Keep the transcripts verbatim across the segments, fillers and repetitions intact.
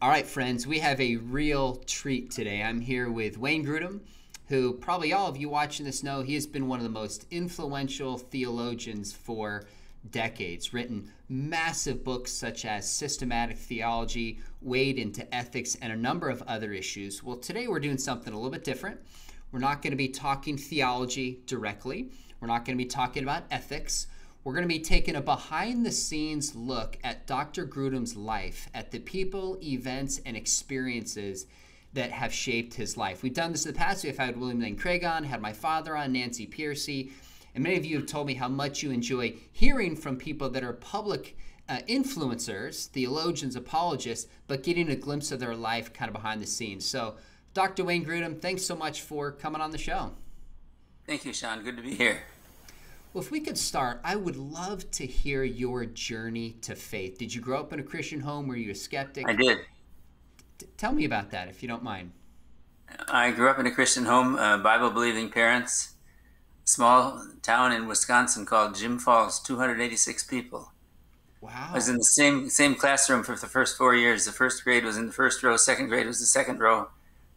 All right, friends, we have a real treat today. I'm here with Wayne Grudem, who probably all of you watching this know he has been one of the most influential theologians for decades, written massive books such as Systematic Theology, Weighed into Ethics, and a number of other issues. Well, today we're doing something a little bit different. We're not going to be talking theology directly. We're not going to be talking about ethics. We're going to be taking a behind-the-scenes look at Doctor Grudem's life, at the people, events, and experiences that have shaped his life. We've done this in the past. We've had William Lane Craig on, had my father on, Nancy Pearcey, and many of you have told me how much you enjoy hearing from people that are public uh, influencers, theologians, apologists, but getting a glimpse of their life kind of behind the scenes. So, Doctor Wayne Grudem, thanks so much for coming on the show. Thank you, Sean. Good to be here. Well, if we could start, I would love to hear your journey to faith. Did you grow up in a Christian home? Were you a skeptic? I did. Tell me about that, if you don't mind. I grew up in a Christian home, uh, Bible-believing parents, small town in Wisconsin called Jim Falls, two hundred eighty-six people. Wow. I was in the same same classroom for the first four years. The first grade was in the first row, second grade was the second row,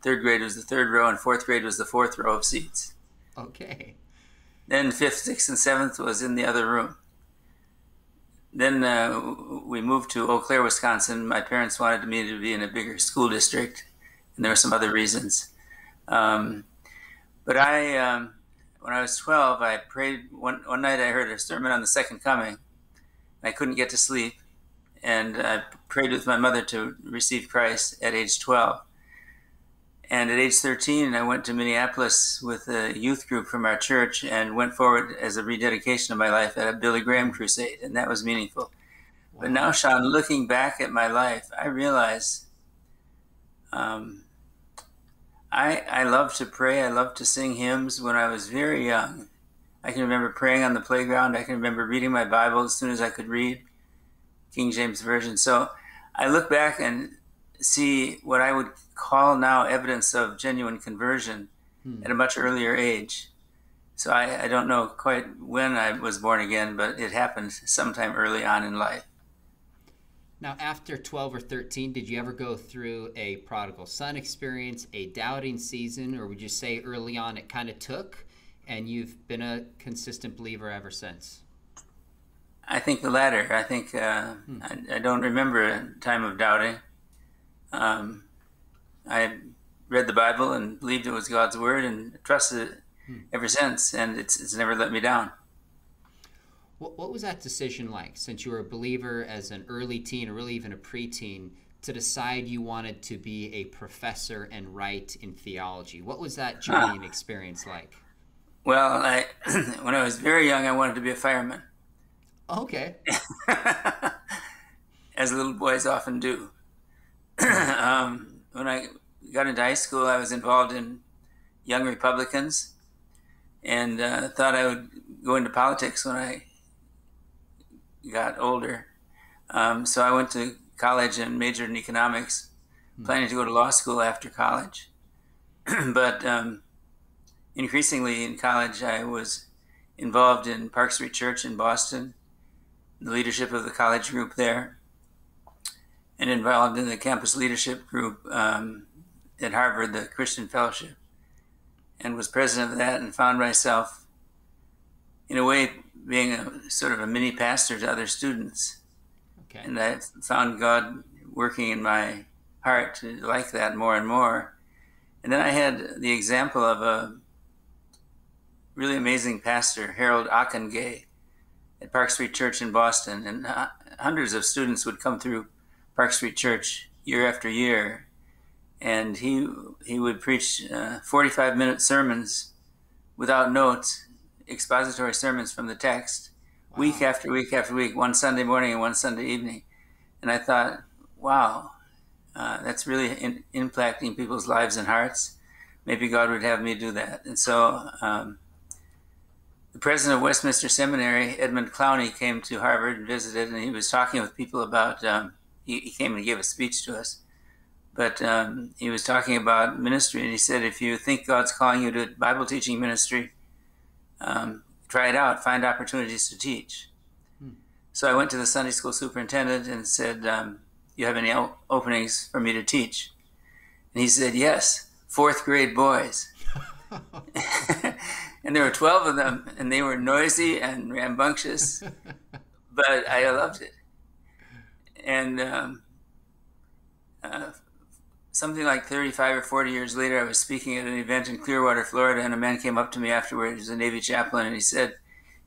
third grade was the third row, and fourth grade was the fourth row of seats. Okay. Then fifth, sixth, and seventh was in the other room. Then uh, we moved to Eau Claire, Wisconsin. My parents wanted me to be in a bigger school district, and there were some other reasons. Um, but I, um, when I was twelve, I prayed. One, one night I heard a sermon on the Second Coming. I couldn't get to sleep, and I prayed with my mother to receive Christ at age twelve. And at age thirteen, I went to Minneapolis with a youth group from our church and went forward as a rededication of my life at a Billy Graham crusade, and that was meaningful. Wow. But now, Sean, looking back at my life, I realize um, I, I love to pray. I love to sing hymns when I was very young. I can remember praying on the playground. I can remember reading my Bible as soon as I could read, King James Version. So I look back and see what I would call now evidence of genuine conversion hmm. at a much earlier age. So I, I don't know quite when I was born again, but it happened sometime early on in life. Now, after twelve or thirteen, did you ever go through a prodigal son experience, a doubting season, or would you say early on it kind of took and you've been a consistent believer ever since? I think the latter. I think uh, hmm. I, I don't remember a time of doubting. Um, I read the Bible and believed it was God's word and trusted it ever since, and it's, it's never let me down. What, what was that decision like, since you were a believer as an early teen or really even a preteen, to decide you wanted to be a professor and write in theology? What was that journey and experience like? Well, I, when I was very young, I wanted to be a fireman. Okay. As little boys often do. um, when I got into high school, I was involved in Young Republicans and uh, thought I would go into politics when I got older. Um, so I went to college and majored in economics, mm-hmm. planning to go to law school after college. But um, increasingly in college, I was involved in Park Street Church in Boston, the leadership of the college group there, and involved in the campus leadership group um, at Harvard, the Christian Fellowship, and was president of that, and found myself, in a way, being a sort of a mini pastor to other students. Okay. And I found God working in my heart to like that more and more. And then I had the example of a really amazing pastor, Harold Ockenga, at Park Street Church in Boston, and uh, hundreds of students would come through Park Street Church year after year, and he he would preach uh, forty-five minute sermons without notes, expository sermons from the text. Wow. Week after week after week, one Sunday morning and one Sunday evening. And I thought, wow, uh, that's really in, impacting people's lives and hearts. Maybe God would have me do that. And so um, the president of Westminster Seminary, Edmund Clowney, came to Harvard and visited, and he was talking with people about um, he came and gave a speech to us, but um, he was talking about ministry, and he said, if you think God's calling you to Bible teaching ministry, um, try it out, find opportunities to teach. Hmm. So I went to the Sunday school superintendent and said, um, you have any openings for me to teach? And he said, yes, fourth grade boys. And there were twelve of them, and they were noisy and rambunctious, but I loved it. And um, uh, something like thirty-five or forty years later, I was speaking at an event in Clearwater, Florida, and a man came up to me afterwards, he was a Navy chaplain, and he said,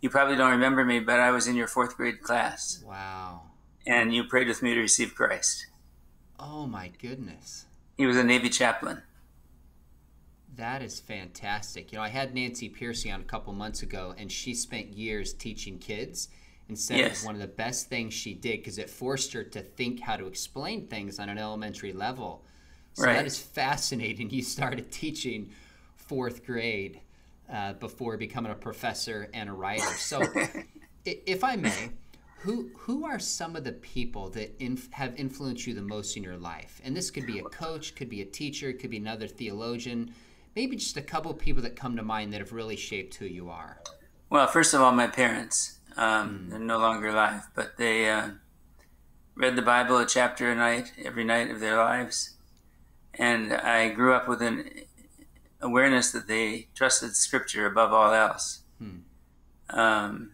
you probably don't remember me, but I was in your fourth grade class. Wow. And you prayed with me to receive Christ. Oh, my goodness. He was a Navy chaplain. That is fantastic. You know, I had Nancy Pearcey on a couple months ago, and she spent years teaching kids, and said yes. It was one of the best things she did because it forced her to think how to explain things on an elementary level. So right. That is fascinating. You started teaching fourth grade uh, before becoming a professor and a writer. So if I may, who who are some of the people that inf have influenced you the most in your life? And this could be a coach, could be a teacher, could be another theologian. Maybe just a couple of people that come to mind that have really shaped who you are. Well, first of all, my parents. Um, mm. They're no longer alive, but they uh, read the Bible a chapter a night, every night of their lives. And I grew up with an awareness that they trusted Scripture above all else. Hmm. Um,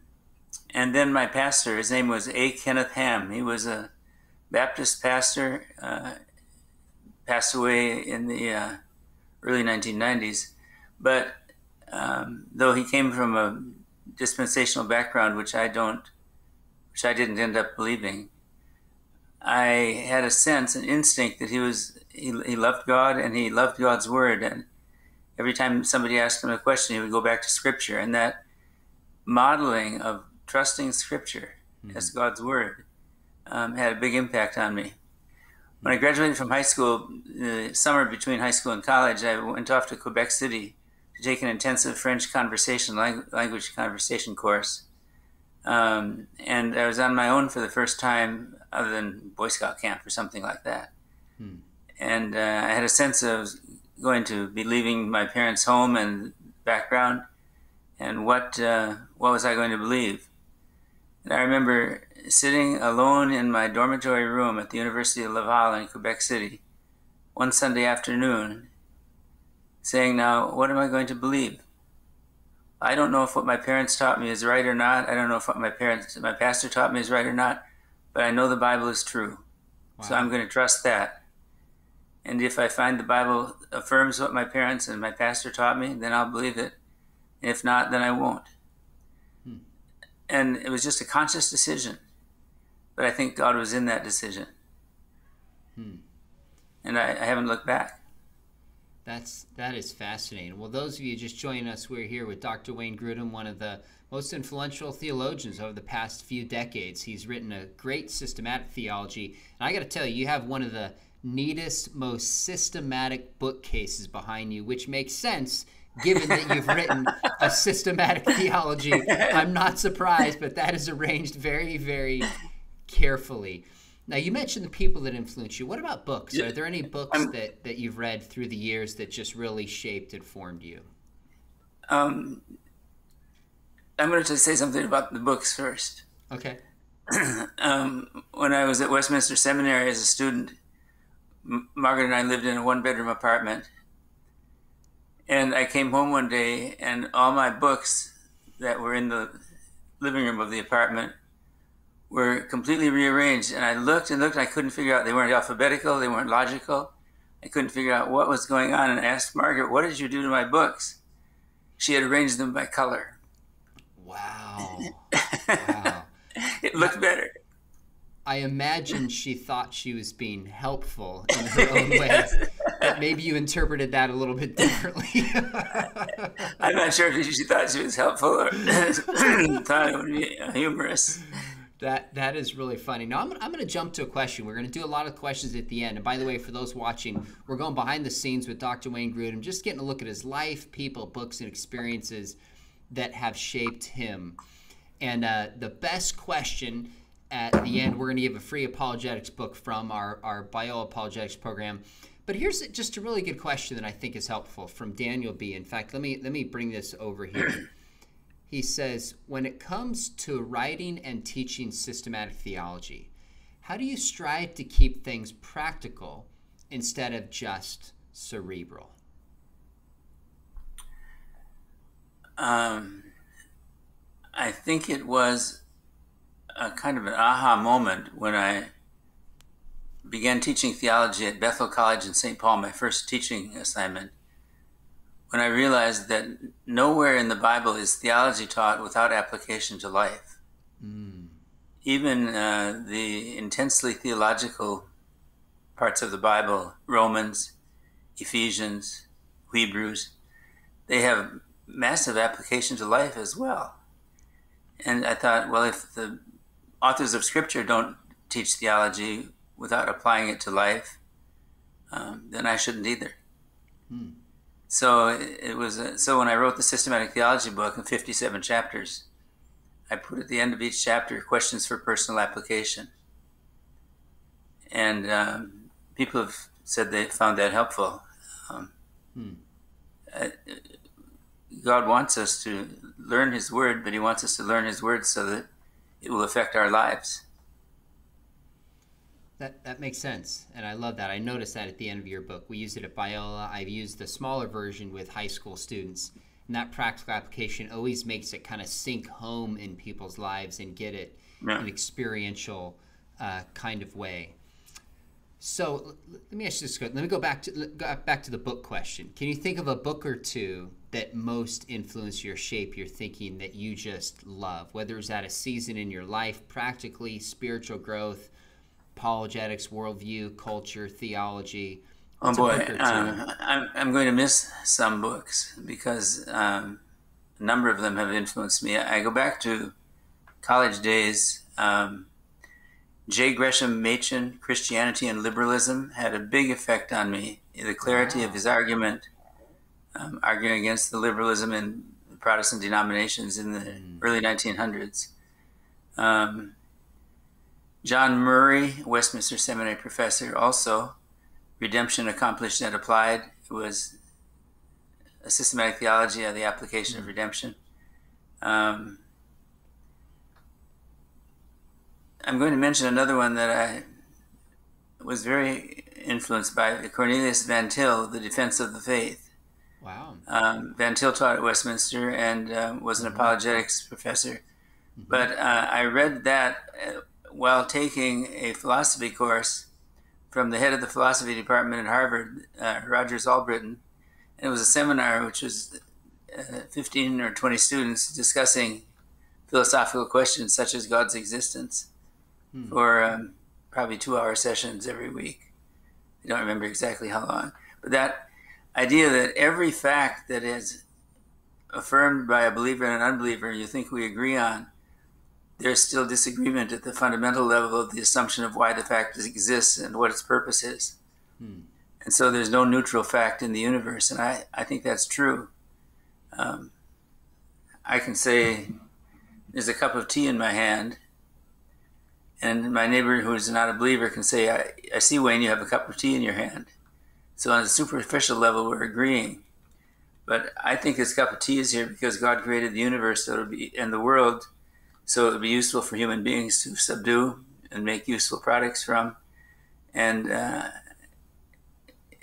and then my pastor, his name was A. Kenneth Ham. He was a Baptist pastor, uh, passed away in the uh, early nineteen nineties. But um, though he came from a dispensational background, which I don't, which I didn't end up believing, I had a sense, an instinct that he was, he, he loved God and he loved God's word. And every time somebody asked him a question, he would go back to Scripture. And that modeling of trusting Scripture mm-hmm. as God's word um, had a big impact on me. When I graduated from high school, the summer between high school and college, I went off to Quebec City to take an intensive French conversation, language conversation course. Um, and I was on my own for the first time, other than Boy Scout camp or something like that. Hmm. And uh, I had a sense of going to be leaving my parents' home and background, and what uh, what was I going to believe? And I remember sitting alone in my dormitory room at the University of Laval in Quebec City one Sunday afternoon, saying, now, what am I going to believe? I don't know if what my parents taught me is right or not. I don't know if what my parents, my pastor taught me is right or not, but I know the Bible is true. Wow. So I'm going to trust that. And if I find the Bible affirms what my parents and my pastor taught me, then I'll believe it. If not, then I won't. Hmm. And it was just a conscious decision, but I think God was in that decision. Hmm. And I, I haven't looked back. That's, that is fascinating. Well, those of you just joining us, we're here with Doctor Wayne Grudem, one of the most influential theologians over the past few decades. He's written a great systematic theology. And I got to tell you, you have one of the neatest, most systematic bookcases behind you, which makes sense given that you've written a systematic theology. I'm not surprised, but that is arranged very, very carefully. Now, you mentioned the people that influence you. What about books? Are there any books um, that, that you've read through the years that just really shaped and formed you? Um, I'm going to say something about the books first. Okay. um, when I was at Westminster Seminary as a student, M Margaret and I lived in a one-bedroom apartment. And I came home one day, and all my books that were in the living room of the apartment were completely rearranged, and I looked and looked, and I couldn't figure out, they weren't alphabetical, they weren't logical. I couldn't figure out what was going on, and I asked Margaret, what did you do to my books? She had arranged them by color. Wow. Wow. It looked I, better. I imagine she thought she was being helpful in her own yes. way, but maybe you interpreted that a little bit differently. I'm not sure if she thought she was helpful or thought it would be humorous. That, that is really funny. Now, I'm, I'm going to jump to a question. We're going to do a lot of questions at the end. And by the way, for those watching, we're going behind the scenes with Doctor Wayne Grudem, just getting a look at his life, people, books, and experiences that have shaped him. And uh, the best question at the end, we're going to give a free apologetics book from our, our bio apologetics program. But here's just a really good question that I think is helpful from Daniel B. In fact, let me, let me bring this over here. He says, when it comes to writing and teaching systematic theology, How do you strive to keep things practical instead of just cerebral? Um, I think it was a kind of an aha moment when I began teaching theology at Bethel College in Saint Paul, my first teaching assignment, when I realized that nowhere in the Bible is theology taught without application to life. Mm. Even uh, the intensely theological parts of the Bible, Romans, Ephesians, Hebrews, they have massive application to life as well. And I thought, well, if the authors of Scripture don't teach theology without applying it to life, um, then I shouldn't either. Mm. So it was. A, so when I wrote the Systematic Theology book in fifty-seven chapters, I put at the end of each chapter questions for personal application, and um, people have said they found that helpful. Um, hmm. uh, God wants us to learn His Word, but He wants us to learn His Word so that it will affect our lives. That, that makes sense, and I love that. I noticed that at the end of your book. We used it at Biola. I've used the smaller version with high school students, and that practical application always makes it kind of sink home in people's lives and get it yeah. in an experiential uh, kind of way. So let me ask you this. Let me go back to go back to the book question. Can you think of a book or two that most influenced your shape, your thinking, that you just love, whether it's at a season in your life, practically, spiritual growth, apologetics, worldview, culture, theology? What's oh boy, um, I'm, I'm going to miss some books because um, a number of them have influenced me. I go back to college days. Um, J. Gresham Machen, Christianity and Liberalism, had a big effect on me. The clarity wow. of his argument, um, arguing against the liberalism in Protestant denominations in the mm. early nineteen hundreds. Um, John Murray, Westminster Seminary professor, also Redemption Accomplished and Applied. It was a systematic theology of the application mm-hmm. of redemption. Um, I'm going to mention another one that I was very influenced by, Cornelius Van Til, The Defense of the Faith. Wow. Um, Van Til taught at Westminster and um, was an mm-hmm. apologetics professor. Mm-hmm. But uh, I read that Uh, while taking a philosophy course from the head of the philosophy department at Harvard, uh, Rogers Allbritton, and it was a seminar which was uh, fifteen or twenty students discussing philosophical questions such as God's existence hmm. for um, probably two-hour sessions every week. I don't remember exactly how long. But that idea that every fact that is affirmed by a believer and an unbeliever you think we agree on, there's still disagreement at the fundamental level of the assumption of why the fact exists and what its purpose is. Hmm. And so there's no neutral fact in the universe, and I, I think that's true. Um, I can say there's a cup of tea in my hand, and my neighbor who is not a believer can say, I, I see, Wayne, you have a cup of tea in your hand. So on a superficial level, we're agreeing. But I think this cup of tea is here because God created the universe so it'll be, and the world, so it would be useful for human beings to subdue and make useful products from. And uh,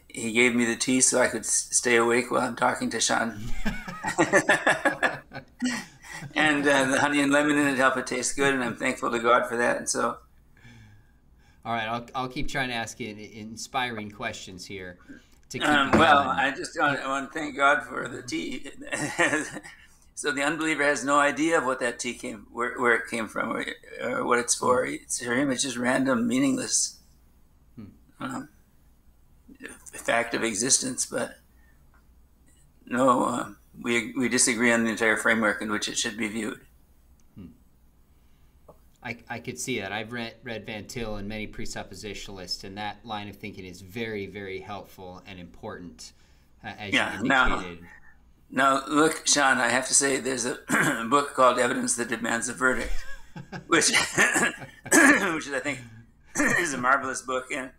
he gave me the tea so I could stay awake while I'm talking to Sean. And uh, the honey and lemon in it help it taste good, and I'm thankful to God for that. And so, all right, I'll, I'll keep trying to ask you inspiring questions here. To keep um, well, going. I just want, I want to thank God for the tea. So the unbeliever has no idea of what that tea came, where, where it came from, or, or what it's for. It's for him, it's just random, meaningless hmm. um, fact of existence. But no, uh, we we disagree on the entire framework in which it should be viewed. Hmm. I I could see that. I've read read Van Til and many presuppositionalists, and that line of thinking is very very helpful and important, uh, as yeah, you indicated. Now, Now, look, Sean, I have to say there's a book called Evidence That Demands a Verdict, which, which I think is a marvelous book. And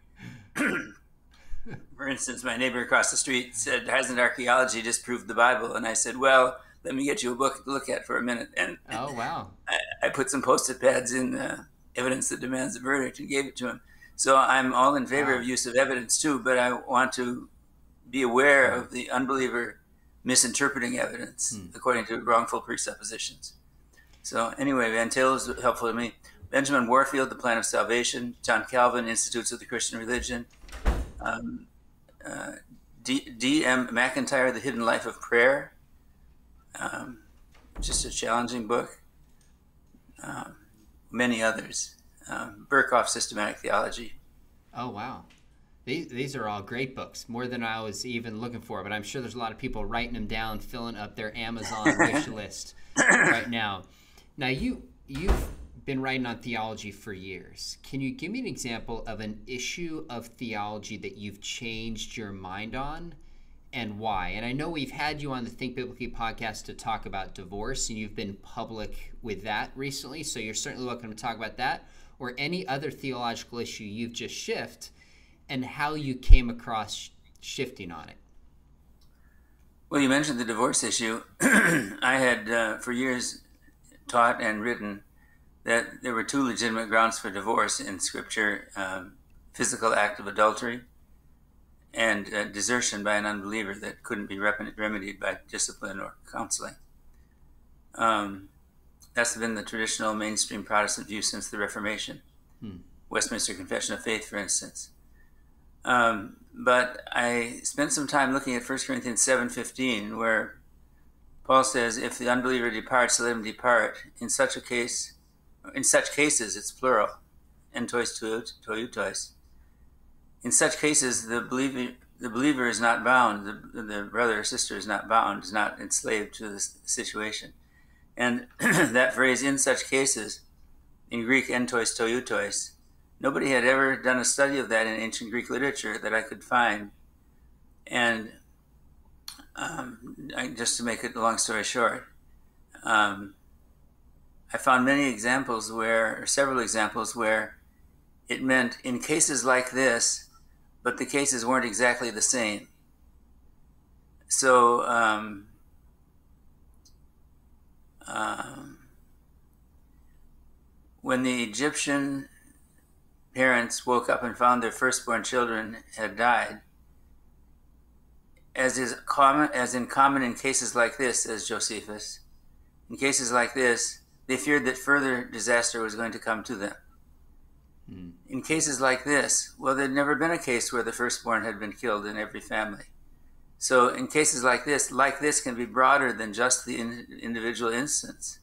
for instance, my neighbor across the street said, hasn't archaeology disproved the Bible? And I said, well, let me get you a book to look at for a minute. And oh, wow. I, I put some Post-it pads in uh, Evidence That Demands a Verdict, and gave it to him. So I'm all in favor wow. of use of evidence too, but I want to be aware of the unbeliever misinterpreting evidence hmm. according to wrongful presuppositions. So anyway, Van Til was helpful to me. Benjamin Warfield, The Plan of Salvation. John Calvin, Institutes of the Christian Religion. Um, uh, D M McIntyre, The Hidden Life of Prayer. Um, just a challenging book. Um, many others. Um, Berkhof, Systematic Theology. Oh, wow. These, these are all great books, more than I was even looking for, but I'm sure there's a lot of people writing them down, filling up their Amazon wish list right now. Now, you, you've been writing on theology for years. Can you give me an example of an issue of theology that you've changed your mind on and why? And I know we've had you on the Think Biblically podcast to talk about divorce, and you've been public with that recently, so you're certainly welcome to talk about that or any other theological issue you've just shifted, and how you came across shifting on it. Well, you mentioned the divorce issue. I had, uh, for years, taught and written that there were two legitimate grounds for divorce in Scripture, um, physical act of adultery and uh, desertion by an unbeliever that couldn't be rep- remedied by discipline or counseling. Um, that's been the traditional mainstream Protestant view since the Reformation. Hmm. Westminster Confession of Faith, for instance. Um, but I spent some time looking at First Corinthians seven fifteen, where Paul says, if the unbeliever departs, let him depart. In such a case, in such cases, it's plural, entois toiutois. In such cases, the believer, the believer is not bound, the, the brother or sister is not bound, is not enslaved to the situation. And that phrase, in such cases, in Greek, entois toiutois, nobody had ever done a study of that in ancient Greek literature that I could find. And um, I, just to make it a long story short, um, I found many examples where, or several examples where it meant in cases like this, but the cases weren't exactly the same. So, um, um, when the Egyptian parents woke up and found their firstborn children had died, as is common, as in common in cases like this, says Josephus, in cases like this, they feared that further disaster was going to come to them. Hmm. In cases like this, well, there'd never been a case where the firstborn had been killed in every family. So in cases like this, like this can be broader than just the in, individual instance.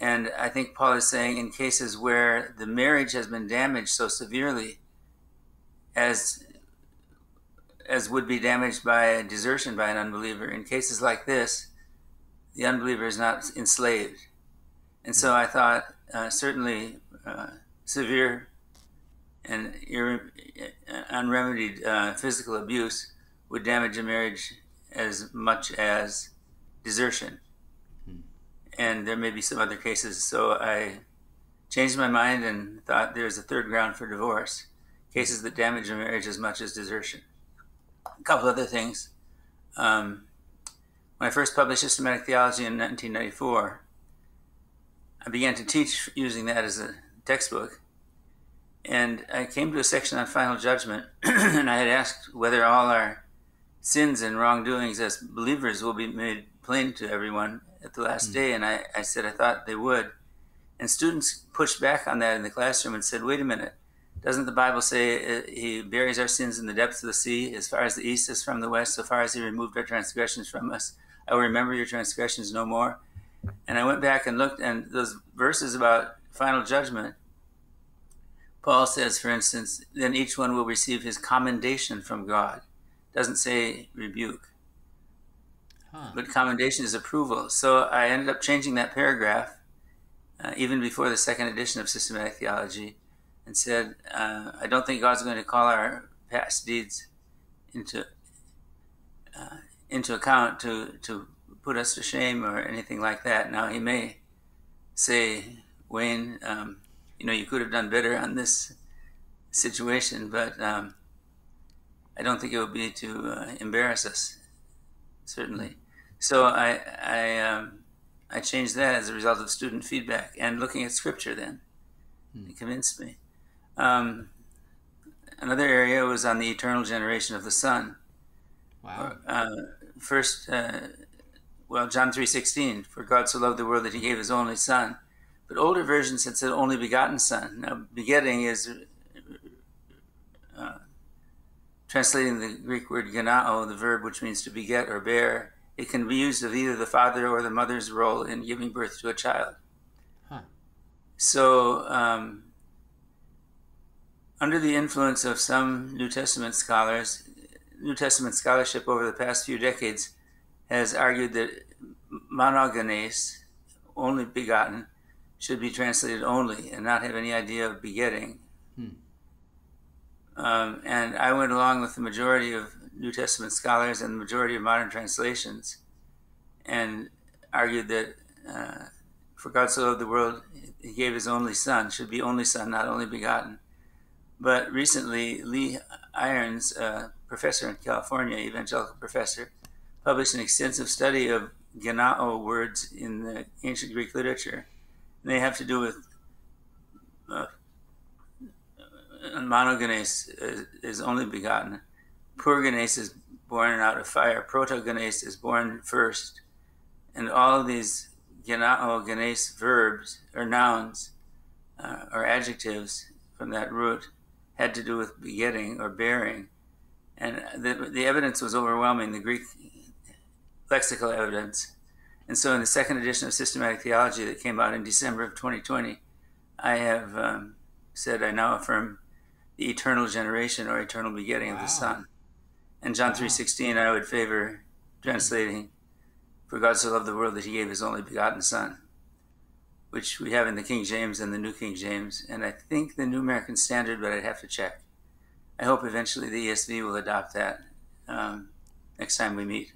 And I think Paul is saying in cases where the marriage has been damaged so severely as, as would be damaged by a desertion by an unbeliever, in cases like this, the unbeliever is not enslaved. And so I thought uh, certainly uh, severe and irre- unremedied uh, physical abuse would damage a marriage as much as desertion. And there may be some other cases. So I changed my mind and thought there's a third ground for divorce, cases that damage a marriage as much as desertion. A couple other things. Um, when I first published Systematic Theology in nineteen ninety-four, I began to teach using that as a textbook. And I came to a section on final judgment, and I had asked whether all our sins and wrongdoings as believers will be made plain to everyone at the last day, and I, I said I thought they would. And students pushed back on that in the classroom and said, wait a minute, doesn't the Bible say he buries our sins in the depths of the sea, as far as the east is from the west, so far as he removed our transgressions from us? I will remember your transgressions no more. And I went back and looked, and those verses about final judgment, Paul says, for instance, then each one will receive his commendation from God. Doesn't say rebuke. Huh. But commendation is approval. So I ended up changing that paragraph uh, even before the second edition of Systematic Theology and said, uh, I don't think God's going to call our past deeds into uh, into account to, to put us to shame or anything like that. Now, he may say, Wayne, um, you know, you could have done better on this situation, but um, I don't think it would be to uh, embarrass us. Certainly. So I I, um, I changed that as a result of student feedback and looking at Scripture then. It convinced me. Um, another area was on the eternal generation of the Son. Wow. Uh, first, uh, well, John three sixteen, for God so loved the world that he gave his only Son. But older versions had said only begotten Son. Now, begetting is uh, translating the Greek word genao, the verb which means to beget or bear. It can be used of either the father or the mother's role in giving birth to a child. Huh. So, um, under the influence of some New Testament scholars, New Testament scholarship over the past few decades has argued that monogenes, only begotten, should be translated only and not have any idea of begetting. Hmm. Um, and I went along with the majority of New Testament scholars and the majority of modern translations and argued that uh, for God so loved the world, he gave his only Son, should be only Son, not only begotten. But recently, Lee Irons, a professor in California, evangelical professor, published an extensive study of genao words in the ancient Greek literature. And they have to do with uh, monogenes is, is only begotten. Purgenes is born out of fire. Protogenes is born first. And all of these genao, genes verbs or nouns uh, or adjectives from that root had to do with begetting or bearing. And the, the evidence was overwhelming, the Greek lexical evidence. And so in the second edition of Systematic Theology that came out in December of twenty twenty, I have um, said I now affirm the eternal generation or eternal begetting wow. of the Son. And John wow. three sixteen, I would favor translating, for God so loved the world that he gave his only begotten Son, which we have in the King James and the New King James, and I think the New American Standard, but I'd have to check. I hope eventually the E S V will adopt that um, next time we meet.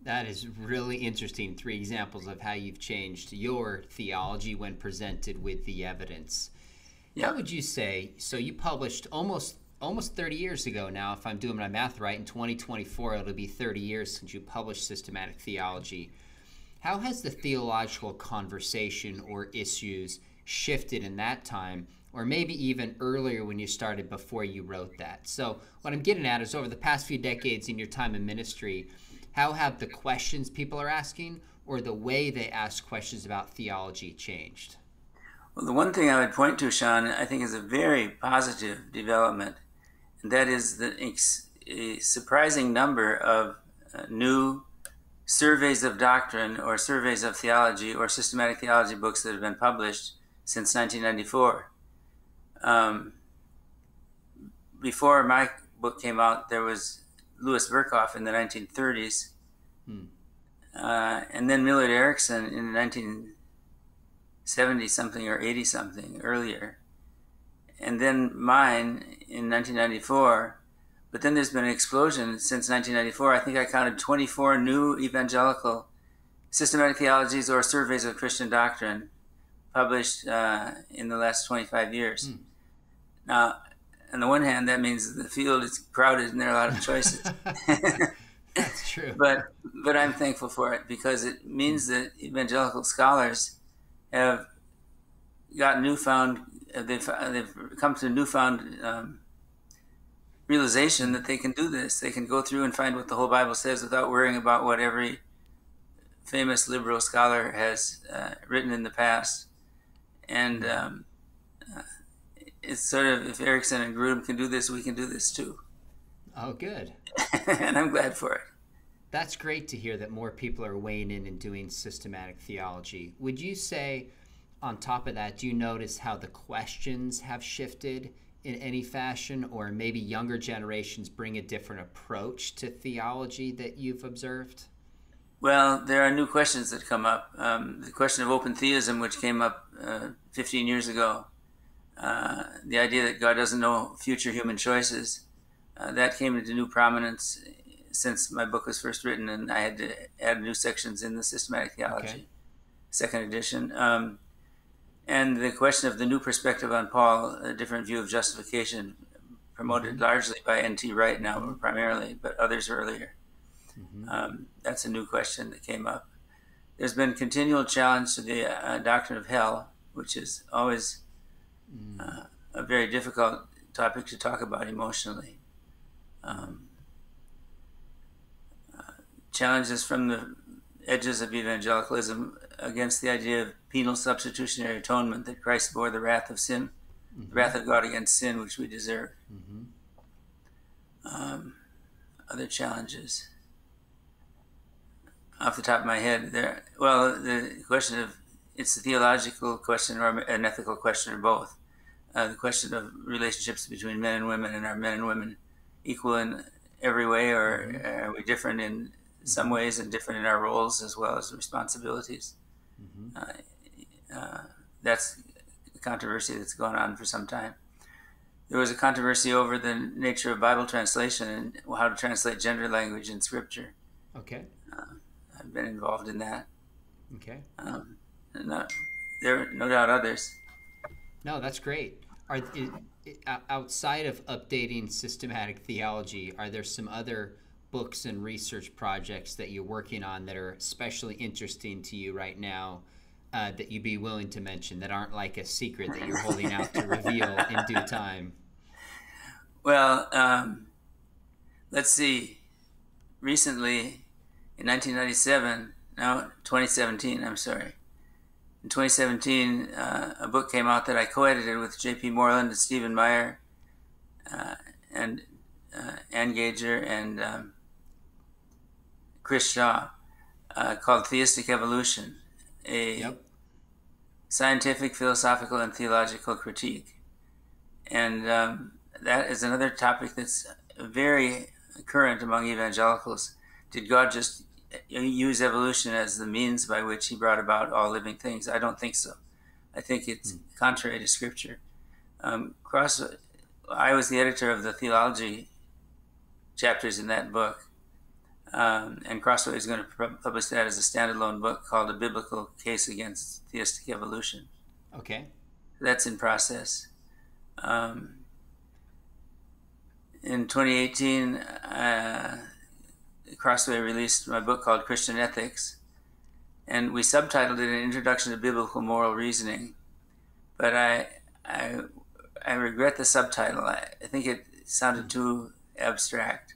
That is really interesting. Three examples of how you've changed your theology when presented with the evidence. Yeah. How would you say, so you published almost almost thirty years ago now, if I'm doing my math right, in twenty twenty-four it'll be thirty years since you published Systematic Theology. How has the theological conversation or issues shifted in that time, or maybe even earlier when you started before you wrote that? So what I'm getting at is over the past few decades in your time in ministry, how have the questions people are asking or the way they ask questions about theology changed? Well, the one thing I would point to, Sean, I think is a very positive development, and that is the surprising number of new surveys of doctrine or surveys of theology or systematic theology books that have been published since nineteen ninety-four. Um, before my book came out, there was Louis Berkhof in the nineteen thirties, hmm. uh, and then Millard Erickson in nineteen seventy-something or eighty-something earlier, and then mine in nineteen ninety-four. But then there's been an explosion since nineteen ninety-four. I think I counted twenty-four new evangelical systematic theologies or surveys of Christian doctrine published uh, in the last twenty-five years. Mm. Now, on the one hand, that means the field is crowded and there are a lot of choices. That's true. But, but I'm thankful for it because it means that evangelical scholars have got newfound, they've, they've come to newfound um, realization that they can do this. They can go through and find what the whole Bible says without worrying about what every famous liberal scholar has uh, written in the past. And um, uh, it's sort of, if Erickson and Grudem can do this, we can do this too. Oh, good. And I'm glad for it. That's great to hear that more people are weighing in and doing systematic theology. Would you say, on top of that, do you notice how the questions have shifted in any fashion, or maybe younger generations bring a different approach to theology that you've observed? Well, there are new questions that come up. Um, the question of open theism, which came up uh, fifteen years ago, uh, the idea that God doesn't know future human choices, uh, that came into new prominence since my book was first written, and I had to add new sections in the Systematic Theology, okay. second edition. Um, And the question of the new perspective on Paul, a different view of justification, promoted mm-hmm. largely by N T Wright now mm-hmm. primarily, but others earlier. Mm-hmm. Um, that's a new question that came up. There's been continual challenge to the uh, doctrine of hell, which is always uh, a very difficult topic to talk about emotionally. Um, uh, challenges from the edges of evangelicalism against the idea of penal substitutionary atonement, that Christ bore the wrath of sin, mm-hmm. the wrath of God against sin, which we deserve. Mm-hmm. Um, other challenges. Off the top of my head, there. Well, the question of, it's a theological question or an ethical question or both. Uh, the question of relationships between men and women, and are men and women equal in every way, or are we different in some ways and different in our roles as well as responsibilities? Mm-hmm. uh, uh, that's a controversy that's gone on for some time. There was a controversy over the nature of Bible translation and how to translate gender language in Scripture. Okay. Uh, I've been involved in that. Okay. Um, not, there are no doubt others. No, that's great. Are, is, outside of updating systematic theology, are there some other books and research projects that you're working on that are especially interesting to you right now, uh, that you'd be willing to mention, that aren't like a secret that you're holding out to reveal in due time? Well, um, let's see. Recently, in nineteen ninety-seven, no, twenty seventeen, I'm sorry. In twenty seventeen, uh, a book came out that I co-edited with J P Moreland and Stephen Meyer uh, and uh, Ann Gauger and um, Chris Shaw, uh, called Theistic Evolution, a yep. scientific, philosophical, and theological critique. And um, that is another topic that's very current among evangelicals. Did God just use evolution as the means by which he brought about all living things? I don't think so. I think it's mm. contrary to Scripture. Um, Crossway, I was the editor of the theology chapters in that book. Um, and Crossway is going to publish that as a standalone book called A Biblical Case Against Theistic Evolution. Okay. That's in process. Um, in twenty eighteen, uh, Crossway released my book called Christian Ethics, and we subtitled it An Introduction to Biblical Moral Reasoning. But I I, I regret the subtitle. I, I think it sounded too abstract.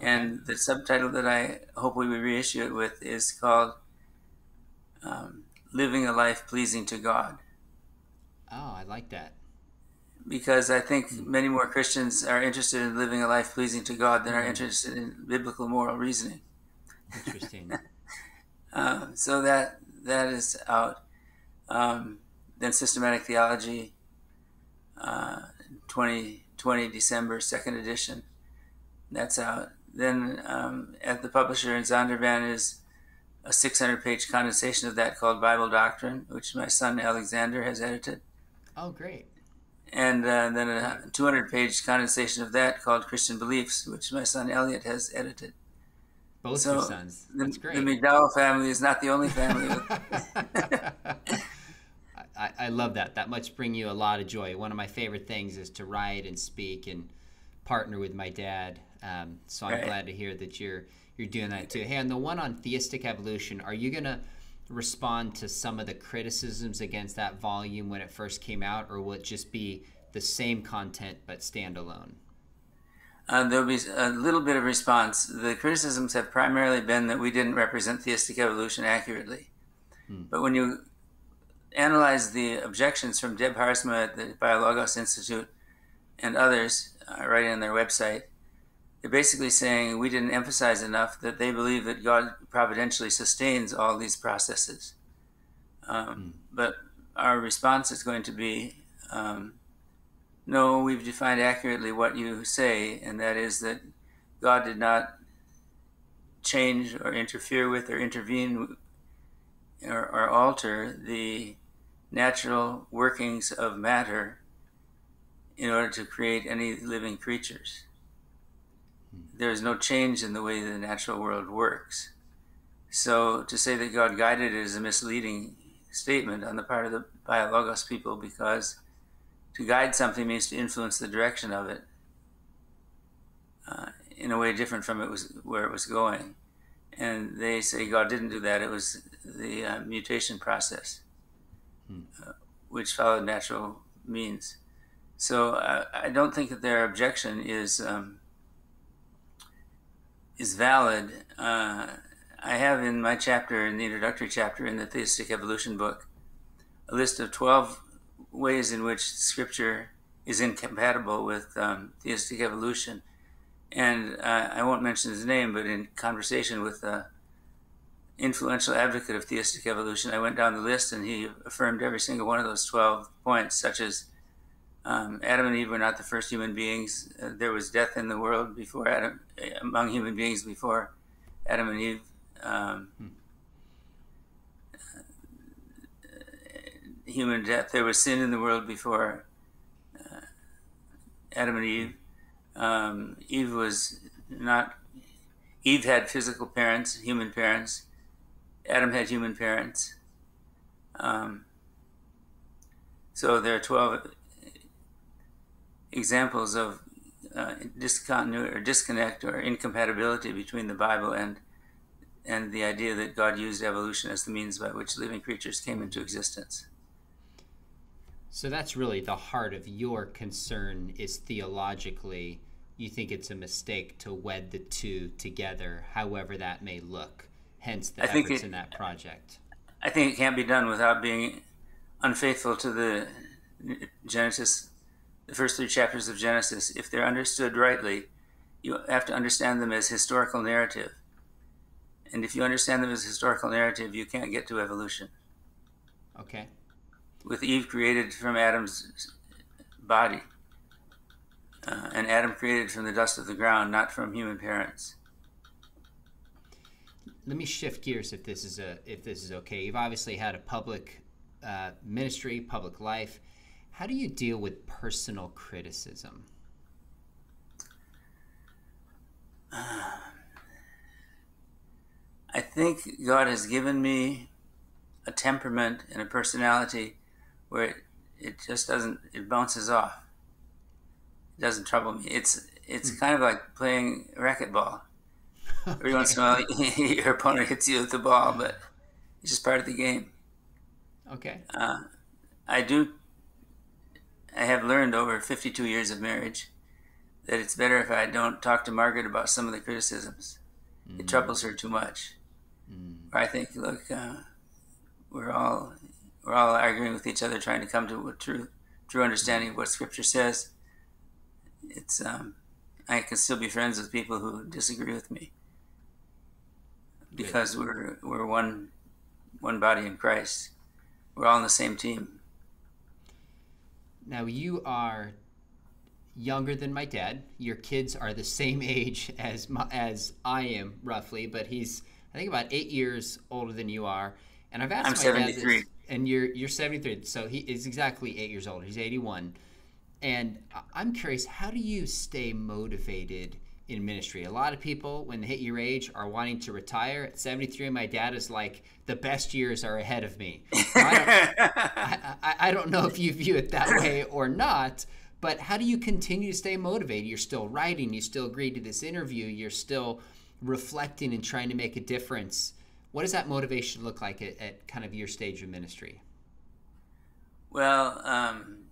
And the subtitle that I hope we will reissue it with is called um, Living a Life Pleasing to God. Oh, I like that. Because I think many more Christians are interested in living a life pleasing to God than are interested in biblical moral reasoning. Interesting. um, so that that is out. Um, then Systematic Theology, uh, twenty twenty, December, second edition. That's out. Then um, at the publisher in Zondervan is a six hundred page condensation of that called Bible Doctrine, which my son Alexander has edited. Oh, great. And uh, then a two hundred page condensation of that called Christian Beliefs, which my son Elliot has edited. Both so your sons. That's the, great. The McDowell family is not the only family. I, I love that. That must bring you a lot of joy. One of my favorite things is to write and speak and partner with my dad. Um, so I'm right. glad to hear that you're you're doing that too. Hey, and the one on theistic evolution, are you going to respond to some of the criticisms against that volume when it first came out, or will it just be the same content but standalone? Uh, there'll be a little bit of response. The criticisms have primarily been that we didn't represent theistic evolution accurately. Hmm. But when you analyze the objections from Deb Harsma at the Biologos Institute and others, uh, right on their website, they're basically saying we didn't emphasize enough that they believe that God providentially sustains all these processes. Um, mm. But our response is going to be, um, no, we've defined accurately what you say, and that is that God did not change or interfere with or intervene or, or alter the natural workings of matter in order to create any living creatures. There is no change in the way the natural world works. So to say that God guided it is a misleading statement on the part of the Biologos people, because to guide something means to influence the direction of it uh, in a way different from it was where it was going. And they say God didn't do that. It was the uh, mutation process, hmm. uh, which followed natural means. So I, I don't think that their objection is um, is valid. Uh, I have in my chapter, in the introductory chapter in the Theistic Evolution book, a list of twelve ways in which Scripture is incompatible with um, theistic evolution. And uh, I won't mention his name, but in conversation with an influential advocate of theistic evolution, I went down the list and he affirmed every single one of those twelve points, such as um, Adam and Eve were not the first human beings. Uh, there was death in the world before Adam, among human beings before Adam and Eve. Um, hmm. Human death. There was sin in the world before uh, Adam and Eve. Um, Eve was not. Eve had physical parents, human parents. Adam had human parents. Um, so there are twelve examples of uh, discontinuity or disconnect or incompatibility between the Bible and and the idea that God used evolution as the means by which living creatures came into existence. So that's really the heart of your concern, is theologically you think it's a mistake to wed the two together, however that may look, hence the I efforts think it, in that project. I think it can't be done without being unfaithful to the Genesis, the first three chapters of Genesis. If they're understood rightly, you have to understand them as historical narrative. And if you understand them as historical narrative, you can't get to evolution. Okay. With Eve created from Adam's body, uh, and Adam created from the dust of the ground, not from human parents. Let me shift gears, if this is a if this is okay. You've obviously had a public uh, ministry, public life. How do you deal with personal criticism? Uh, I think God has given me a temperament and a personality where it, it just doesn't, it bounces off. It doesn't trouble me. It's it's kind of like playing racquetball. Every once in a while, your opponent hits you with the ball, but it's just part of the game. Okay. Uh, I do, I have learned over fifty-two years of marriage that it's better if I don't talk to Margaret about some of the criticisms. Mm. It troubles her too much. Mm. I think, look, uh, we're all... We're all arguing with each other, trying to come to a true, true understanding of what Scripture says. It's um, I can still be friends with people who disagree with me because we're we're one, one body in Christ. We're all on the same team. Now you are younger than my dad. Your kids are the same age as my, as I am roughly, but he's I think about eight years older than you are. And I've asked I'm my seventy-three. Dad this, and you're you're seventy-three, so he is exactly eight years old. He's eighty-one, and I'm curious, how do you stay motivated in ministry? A lot of people, when they hit your age, are wanting to retire. At seventy-three, my dad is like, the best years are ahead of me. I, don't, I, I, I don't know if you view it that way or not, but how do you continue to stay motivated? You're still writing. You still agreed to this interview. You're still reflecting and trying to make a difference. What does that motivation look like at, at kind of your stage of ministry? Well, um,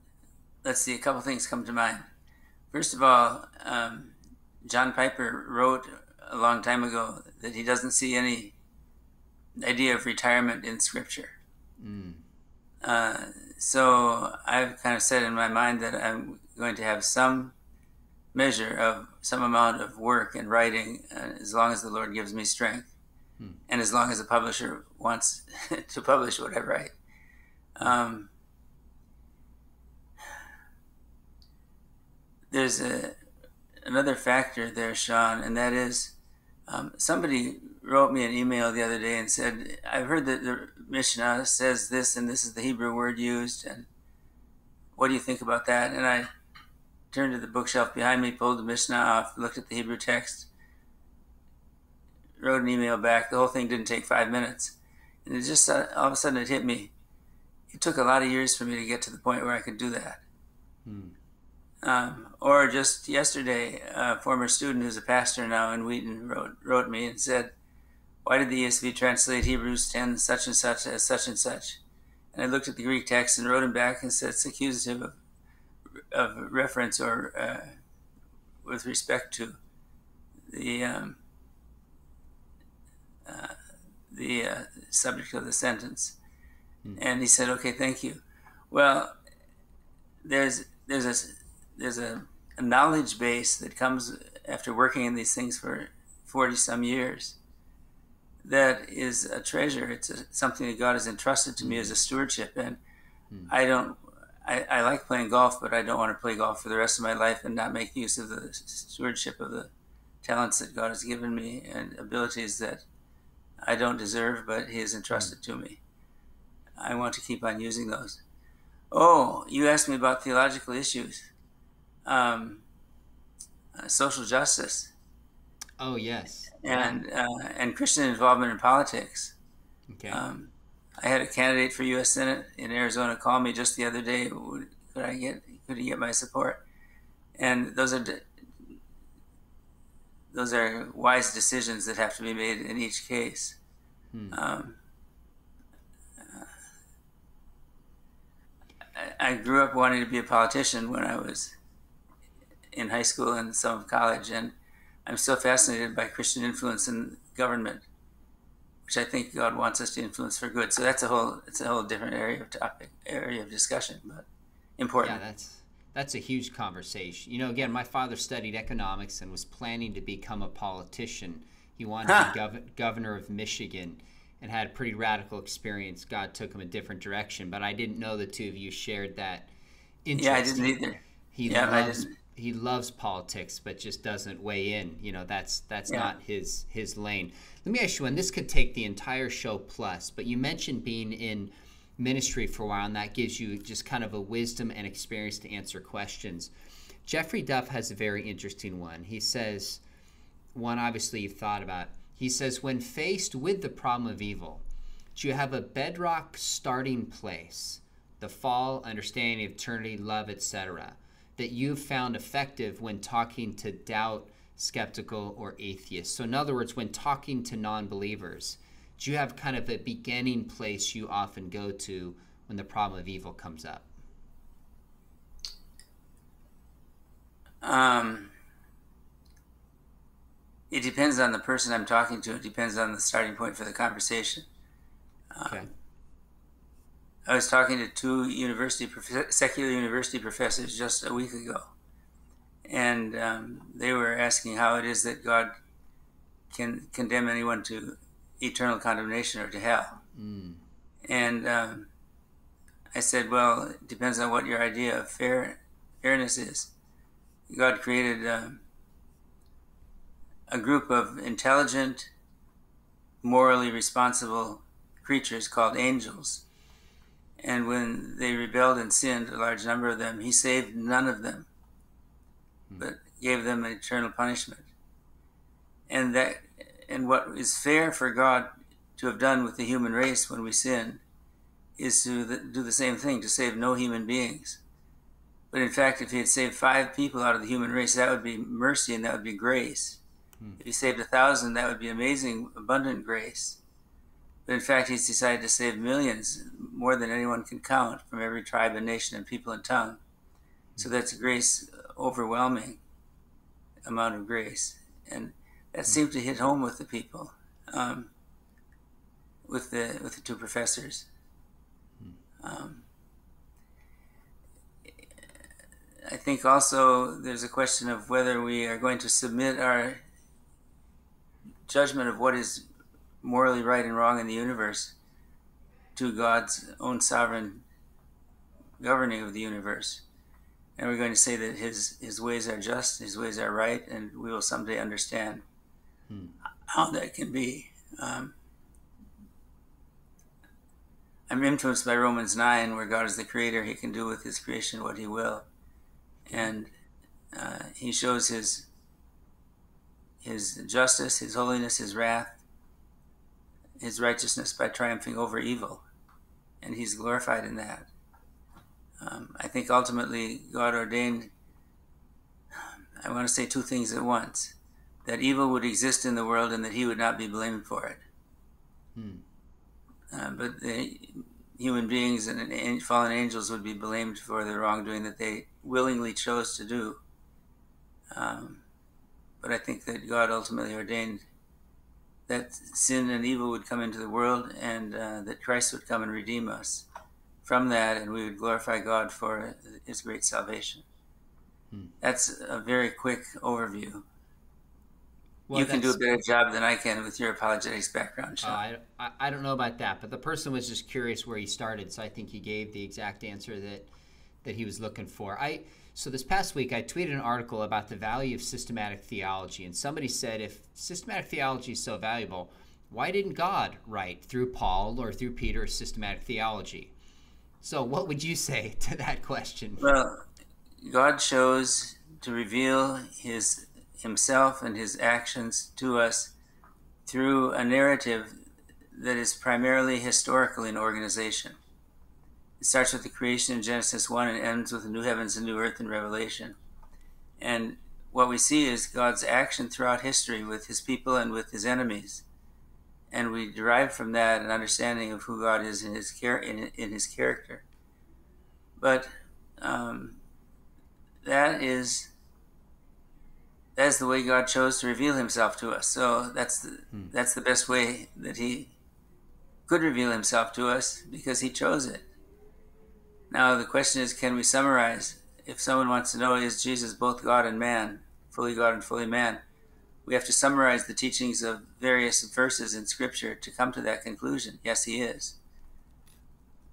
let's see, a couple things come to mind. First of all, um, John Piper wrote a long time ago that he doesn't see any idea of retirement in Scripture. Mm. Uh, so I've kind of said in my mind that I'm going to have some measure of some amount of work and writing uh, as long as the Lord gives me strength. And as long as the publisher wants to publish what I write. Um, there's a, another factor there, Sean, and that is um, somebody wrote me an email the other day and said, I've heard that the Mishnah says this and this is the Hebrew word used, and what do you think about that? And I turned to the bookshelf behind me, pulled the Mishnah off, looked at the Hebrew text, wrote an email back. The whole thing didn't take five minutes. And it just, uh, all of a sudden it hit me. It took a lot of years for me to get to the point where I could do that. Mm. Um, or just yesterday, a former student who's a pastor now in Wheaton wrote, wrote me and said, why did the E S V translate Hebrews ten such and such as such and such? And I looked at the Greek text and wrote him back and said, it's accusative of of reference or uh, with respect to the um, uh, the uh, subject of the sentence. Mm. And he said, "Okay, thank you." Well, there's there's a there's a, a knowledge base that comes after working in these things for forty some years. That is a treasure. It's a, something that God has entrusted to mm. me as a stewardship, and mm. I don't. I, I like playing golf, but I don't want to play golf for the rest of my life and not make use of the stewardship of the talents that God has given me and abilities that I don't deserve, but He has entrusted mm. to me. I want to keep on using those. Oh, you asked me about theological issues, um, uh, social justice. Oh yes, and uh, and Christian involvement in politics. Okay. Um, I had a candidate for U S Senate in Arizona call me just the other day. Would, could I get? Could he get my support? And those are de- those are wise decisions that have to be made in each case. Hmm. Um, uh, I, I grew up wanting to be a politician when I was in high school and some of college, and I'm still fascinated by Christian influence in government, which I think God wants us to influence for good. So that's a whole it's a whole different area of topic, area of discussion, but important. Yeah, that's that's a huge conversation. You know, again, my father studied economics and was planning to become a politician. He wanted huh. to be gov- governor of Michigan and had a pretty radical experience. God took him a different direction, but I didn't know the two of you shared that interest. Yeah, I didn't either. He yeah, loves, I didn't. He loves politics, but just doesn't weigh in. You know, that's that's yeah. not his his lane. Let me ask you one. This could take the entire show plus, but you mentioned being in ministry for a while, and that gives you just kind of a wisdom and experience to answer questions. Jeffrey Duff has a very interesting one. He says, one obviously you've thought about. He says, when faced with the problem of evil, do you have a bedrock starting place, the fall, understanding of eternity, love, et cetera, that you've found effective when talking to doubt, skeptical, or atheists? So in other words, when talking to non-believers, do you have kind of a beginning place you often go to when the problem of evil comes up? Um, it depends on the person I'm talking to. It depends on the starting point for the conversation. Okay. Um, I was talking to two university prof- secular university professors just a week ago, and um, they were asking how it is that God can condemn anyone to eternal condemnation or to hell. Mm. And um, I said, well, it depends on what your idea of fair, fairness is. God created um, a group of intelligent, morally responsible creatures called angels. And when they rebelled and sinned, a large number of them, He saved none of them, but gave them an eternal punishment. And that, and what is fair for God to have done with the human race when we sin is to the, do the same thing, to save no human beings. But in fact, if He had saved five people out of the human race, that would be mercy and that would be grace. Hmm. If He saved a thousand, that would be amazing, abundant grace. But in fact, He's decided to save millions, more than anyone can count, from every tribe and nation and people and tongue. So that's grace, overwhelming amount of grace. And that seemed to hit home with the people, um, with the with the two professors. Um, I think also there's a question of whether we are going to submit our judgment of what is morally right and wrong in the universe to God's own sovereign governing of the universe. And we're going to say that his his ways are just, His ways are right, and we will someday understand hmm. how that can be. Um, I'm influenced by Romans nine, where God is the creator. He can do with His creation what He will. And uh, He shows His His justice, His holiness, His wrath, His righteousness by triumphing over evil, and He's glorified in that. Um, I think ultimately God ordained, I want to say two things at once, that evil would exist in the world and that He would not be blamed for it. Hmm. Uh, but the human beings and fallen angels would be blamed for the wrongdoing that they willingly chose to do. Um, but I think that God ultimately ordained that sin and evil would come into the world, and uh, that Christ would come and redeem us from that, and we would glorify God for his great salvation. Hmm. That's a very quick overview. Well, you can do a better job than I can with your apologetics background, Sean. Uh, I, I don't know about that, but the person was just curious where he started, so I think he gave the exact answer that that he was looking for. I So this past week, I tweeted an article about the value of systematic theology, and somebody said, if systematic theology is so valuable, why didn't God write through Paul or through Peter systematic theology? So what would you say to that question? Well, God chose to reveal his himself and his actions to us through a narrative that is primarily historical in organization. It starts with the creation in Genesis one and ends with the new heavens and new earth in Revelation. And what we see is God's action throughout history with his people and with his enemies. And we derive from that an understanding of who God is in his, char in, in his character. But um, that is... that's the way God chose to reveal himself to us. So that's the, hmm. that's the best way that he could reveal himself to us, because he chose it. Now the question is, can we summarize? If someone wants to know, is Jesus both God and man, fully God and fully man? We have to summarize the teachings of various verses in Scripture to come to that conclusion. Yes, he is.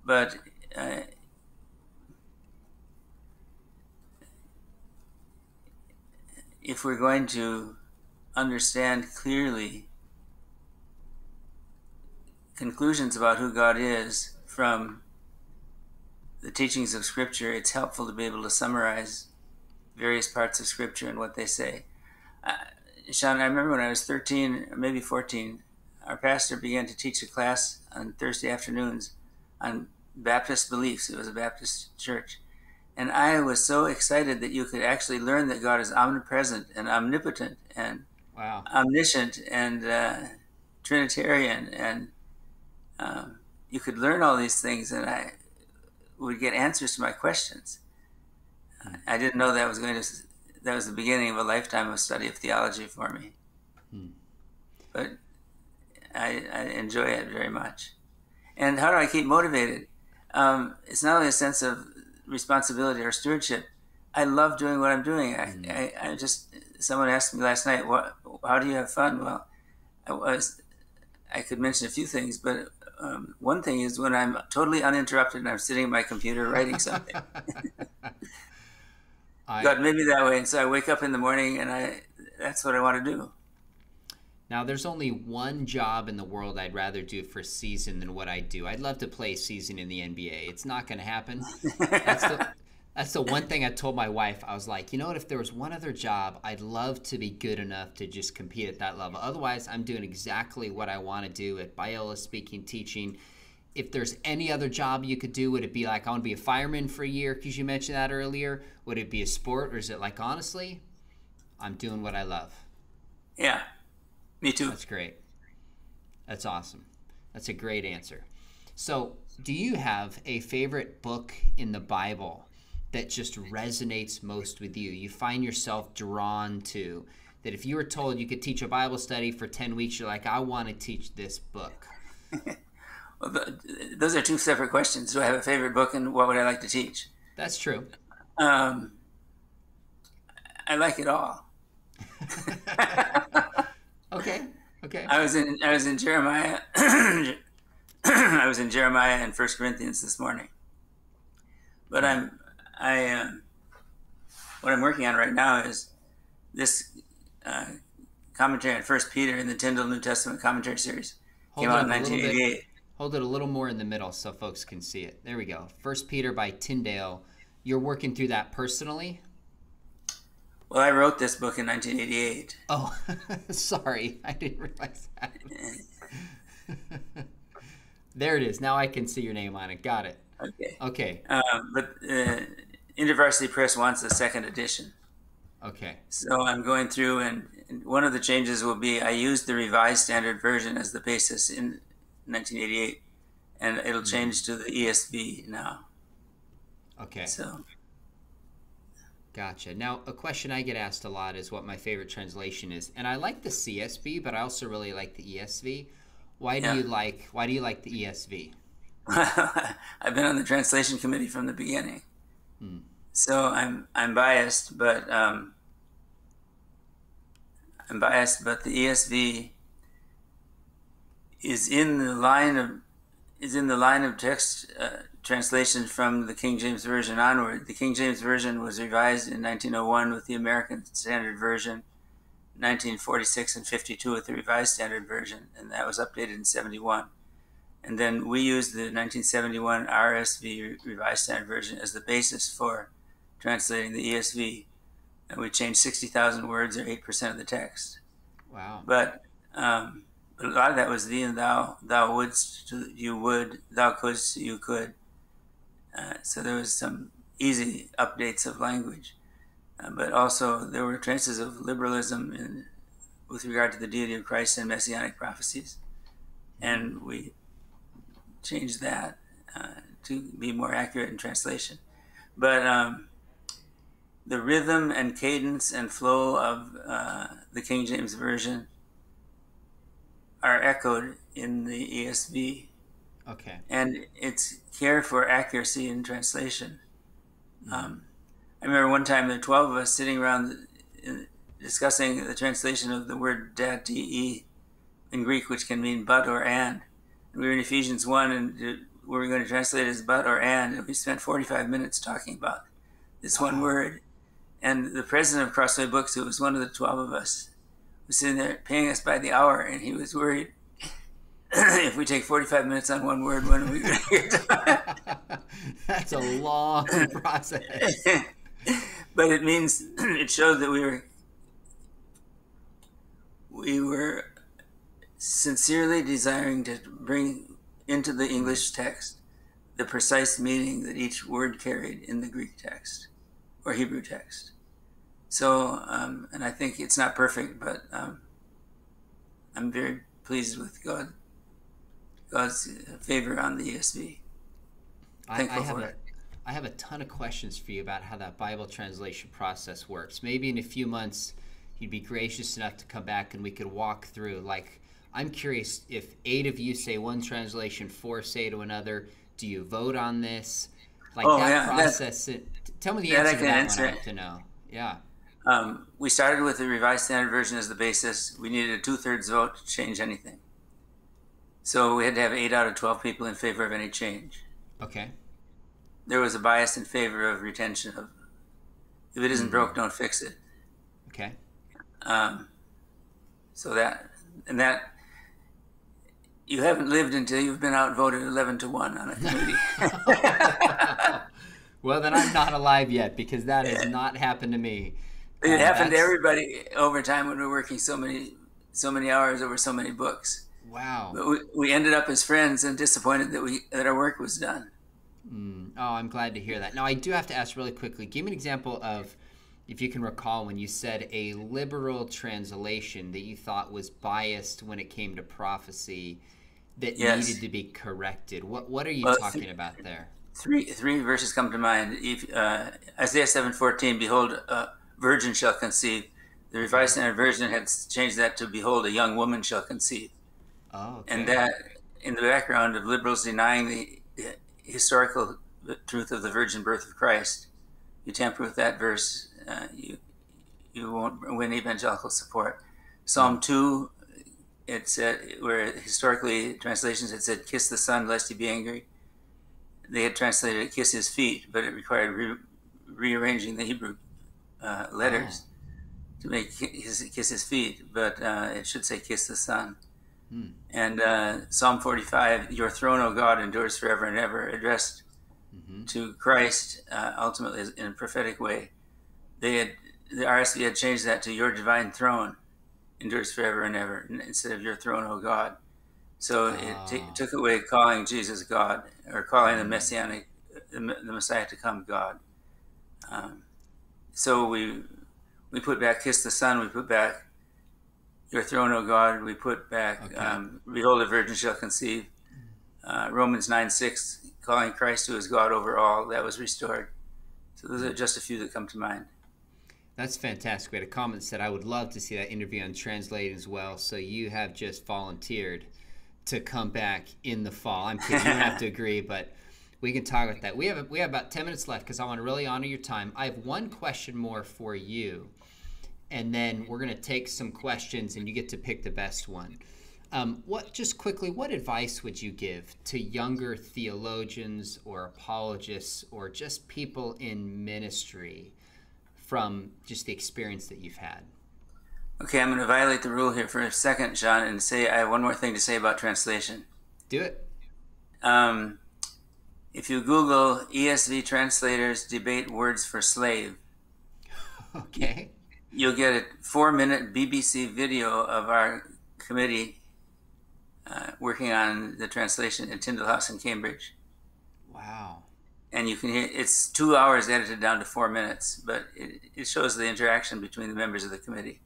But... Uh, if we're going to understand clearly conclusions about who God is from the teachings of Scripture, it's helpful to be able to summarize various parts of Scripture and what they say. Uh, Sean, I remember when I was thirteen, maybe fourteen, our pastor began to teach a class on Thursday afternoons on Baptist beliefs. It was a Baptist church. And I was so excited that you could actually learn that God is omnipresent and omnipotent and wow. omniscient and uh, Trinitarian. And um, you could learn all these things, and I would get answers to my questions. Hmm. I didn't know that was going to, that was the beginning of a lifetime of study of theology for me. Hmm. But I, I enjoy it very much. And how do I keep motivated? Um, it's not only a sense of responsibility or stewardship. I love doing what I'm doing. I, mm. I, I just, someone asked me last night, what, how do you have fun? Well, I was, I could mention a few things, but um, one thing is when I'm totally uninterrupted and I'm sitting at my computer writing something. I, God made me that way. And so I wake up in the morning and I, that's what I want to do. Now, there's only one job in the world I'd rather do for a season than what I do. I'd love to play a season in the N B A. It's not going to happen. That's the, that's the one thing I told my wife. I was like, you know what? If there was one other job, I'd love to be good enough to just compete at that level. Otherwise, I'm doing exactly what I want to do at Biola, speaking, teaching. If there's any other job you could do, would it be like, I want to be a fireman for a year, because you mentioned that earlier? Would it be a sport? Or is it like, honestly, I'm doing what I love? Yeah. Me too. That's great. That's awesome. That's a great answer. So do you have a favorite book in the Bible that just resonates most with you? You find yourself drawn to that. If you were told you could teach a Bible study for ten weeks, you're like, I want to teach this book. Well, the, those are two separate questions. Do I have a favorite book and what would I like to teach? That's true. Um, I like it all. Okay. Okay. I was in I was in Jeremiah I was in Jeremiah and First Corinthians this morning. But I'm I um, what I'm working on right now is this uh, commentary on First Peter in the Tyndale New Testament Commentary Series. Came out in nineteen eighty-eight. Hold it a little more in the middle so folks can see it. There we go. First Peter by Tyndale. You're working through that personally? Well, I wrote this book in nineteen eighty-eight. Oh, sorry. I didn't realize that. There it is. Now I can see your name on it. Got it. Okay. Okay. Um, but uh, InterVarsity Press wants a second edition. Okay. So I'm going through, and, and one of the changes will be I used the Revised Standard Version as the basis in nineteen eighty-eight and it'll change to the E S V now. Okay. So. Gotcha. Now, a question I get asked a lot is what my favorite translation is, and I like the C S B, but I also really like the E S V. Why do yeah. you like Why do you like the E S V? I've been on the translation committee from the beginning, hmm. so I'm I'm biased, but um, I'm biased. But the E S V is in the line of is in the line of text. Uh, translation from the King James Version onward. The King James Version was revised in nineteen oh one with the American Standard Version, nineteen forty-six and fifty-two with the Revised Standard Version, and that was updated in seventy-one. And then we used the nineteen seventy-one R S V Revised Standard Version as the basis for translating the E S V, and we changed sixty thousand words or eight percent of the text. Wow. But um, a lot of that was thee and thou, thou wouldst, you would, thou couldst, you could. Uh, so there was some easy updates of language, uh, but also there were traces of liberalism in, with regard to the deity of Christ and messianic prophecies, and we changed that uh, to be more accurate in translation. But um, the rhythm and cadence and flow of uh, the King James Version are echoed in the E S V. Okay. And it's care for accuracy in translation. Mm-hmm. Um, I remember one time there were twelve of us sitting around in, discussing the translation of the word dati in Greek, which can mean but or and. And we were in Ephesians one, and we were going to translate it as but or and, and we spent forty-five minutes talking about this wow. one word. And the president of Crossway Books, who was one of the twelve of us, was sitting there paying us by the hour, and he was worried. If we take forty-five minutes on one word, when are we going to get to it? That's a long process. But it means, it showed that we were, we were sincerely desiring to bring into the English text the precise meaning that each word carried in the Greek text or Hebrew text. So, um, and I think it's not perfect, but um, I'm very pleased with God. God's favor on the E S V. I, I, have a, I have a ton of questions for you about how that Bible translation process works. Maybe in a few months, you'd be gracious enough to come back and we could walk through. Like, I'm curious if eight of you say one translation, four say to another. Do you vote on this? Like oh, that yeah, process. That, it, tell me the answer to that answer. One. I have to know. Yeah. Um, we started with the Revised Standard Version as the basis. We needed a two-thirds vote to change anything. So we had to have eight out of twelve people in favor of any change. Okay. There was a bias in favor of retention of, if it isn't mm-hmm. broke, don't fix it. Okay. Um, so that, and that, you haven't lived until you've been outvoted eleven to one on a committee. Well, then I'm not alive yet, because that has yeah. not happened to me. It um, happened that's... to everybody over time when we were working so many, so many hours over so many books. Wow. But we, we ended up as friends and disappointed that we that our work was done. Mm. Oh, I'm glad to hear that. Now, I do have to ask really quickly, give me an example of, if you can recall, when you said a liberal translation that you thought was biased when it came to prophecy that yes. needed to be corrected. What What are you well, talking th about there? Three three verses come to mind. If, uh, Isaiah seven fourteen, behold, a virgin shall conceive. The Revised Standard Version had changed that to behold, a young woman shall conceive. Oh, okay. And that, in the background of liberals denying the historical truth of the virgin birth of Christ, you tamper with that verse, uh, you you won't win evangelical support. Psalm two, it said, where historically translations had said, "Kiss the Son, lest he be angry." They had translated it, "Kiss his feet," but it required re rearranging the Hebrew uh, letters oh. to make his, "Kiss his feet," but uh, it should say, "Kiss the Son." Hmm. And uh, Psalm forty-five, "Your throne, O God, endures forever and ever," addressed mm-hmm. to Christ, uh, ultimately in a prophetic way. They had, the R S V had changed that to "Your divine throne endures forever and ever," instead of "Your throne, O God." So oh. it t took away calling Jesus God, or calling mm-hmm. the messianic, the, the Messiah to come God. Um, so we we put back "Kiss the Son." We put back "Your throne, O God." We put back, okay. um, "Behold, a virgin shall conceive." Uh, Romans nine six, calling Christ who is God over all, that was restored. So those are just a few that come to mind. That's fantastic. We had a comment that said, I would love to see that interview on Translate as well. So you have just volunteered to come back in the fall. I'm kidding. You don't have to agree, but we can talk about that. We have, we have about ten minutes left because I want to really honor your time. I have one question more for you, and then we're going to take some questions, and you get to pick the best one. Um, what just quickly, what advice would you give to younger theologians or apologists or just people in ministry from just the experience that you've had? Okay, I'm going to violate the rule here for a second, Sean, and say I have one more thing to say about translation. Do it. Um, if you Google E S V translators debate words for slave, okay, you'll get a four-minute B B C video of our committee uh, working on the translation at Tyndale House in Cambridge. Wow. And you can hear, it's two hours edited down to four minutes, but it, it shows the interaction between the members of the committee.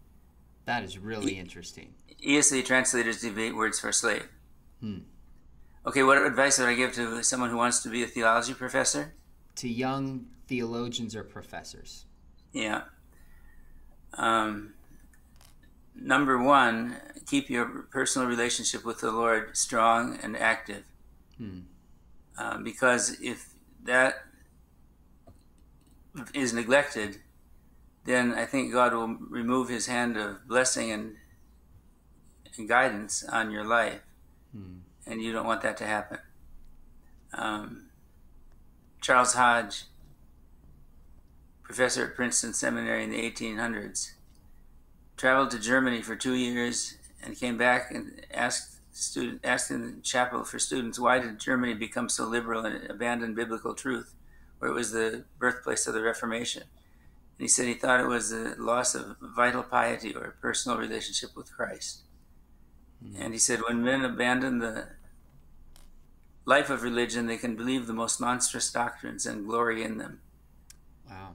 That is really e interesting. E S V translators debate words for slave. Hmm. Okay, what advice would I give to someone who wants to be a theology professor? To young theologians or professors. Yeah. Um, number one, keep your personal relationship with the Lord strong and active. Hmm. Uh, because if that is neglected, then I think God will remove his hand of blessing and, and guidance on your life. Mm. And you don't want that to happen. Um, Charles Hodge, professor at Princeton Seminary in the eighteen hundreds, traveled to Germany for two years and came back and asked Student, asked in the chapel for students, why did Germany become so liberal and abandon biblical truth, where it was the birthplace of the Reformation? And he said he thought it was the loss of vital piety or personal relationship with Christ. Mm-hmm. And he said when men abandon the life of religion, they can believe the most monstrous doctrines and glory in them. Wow.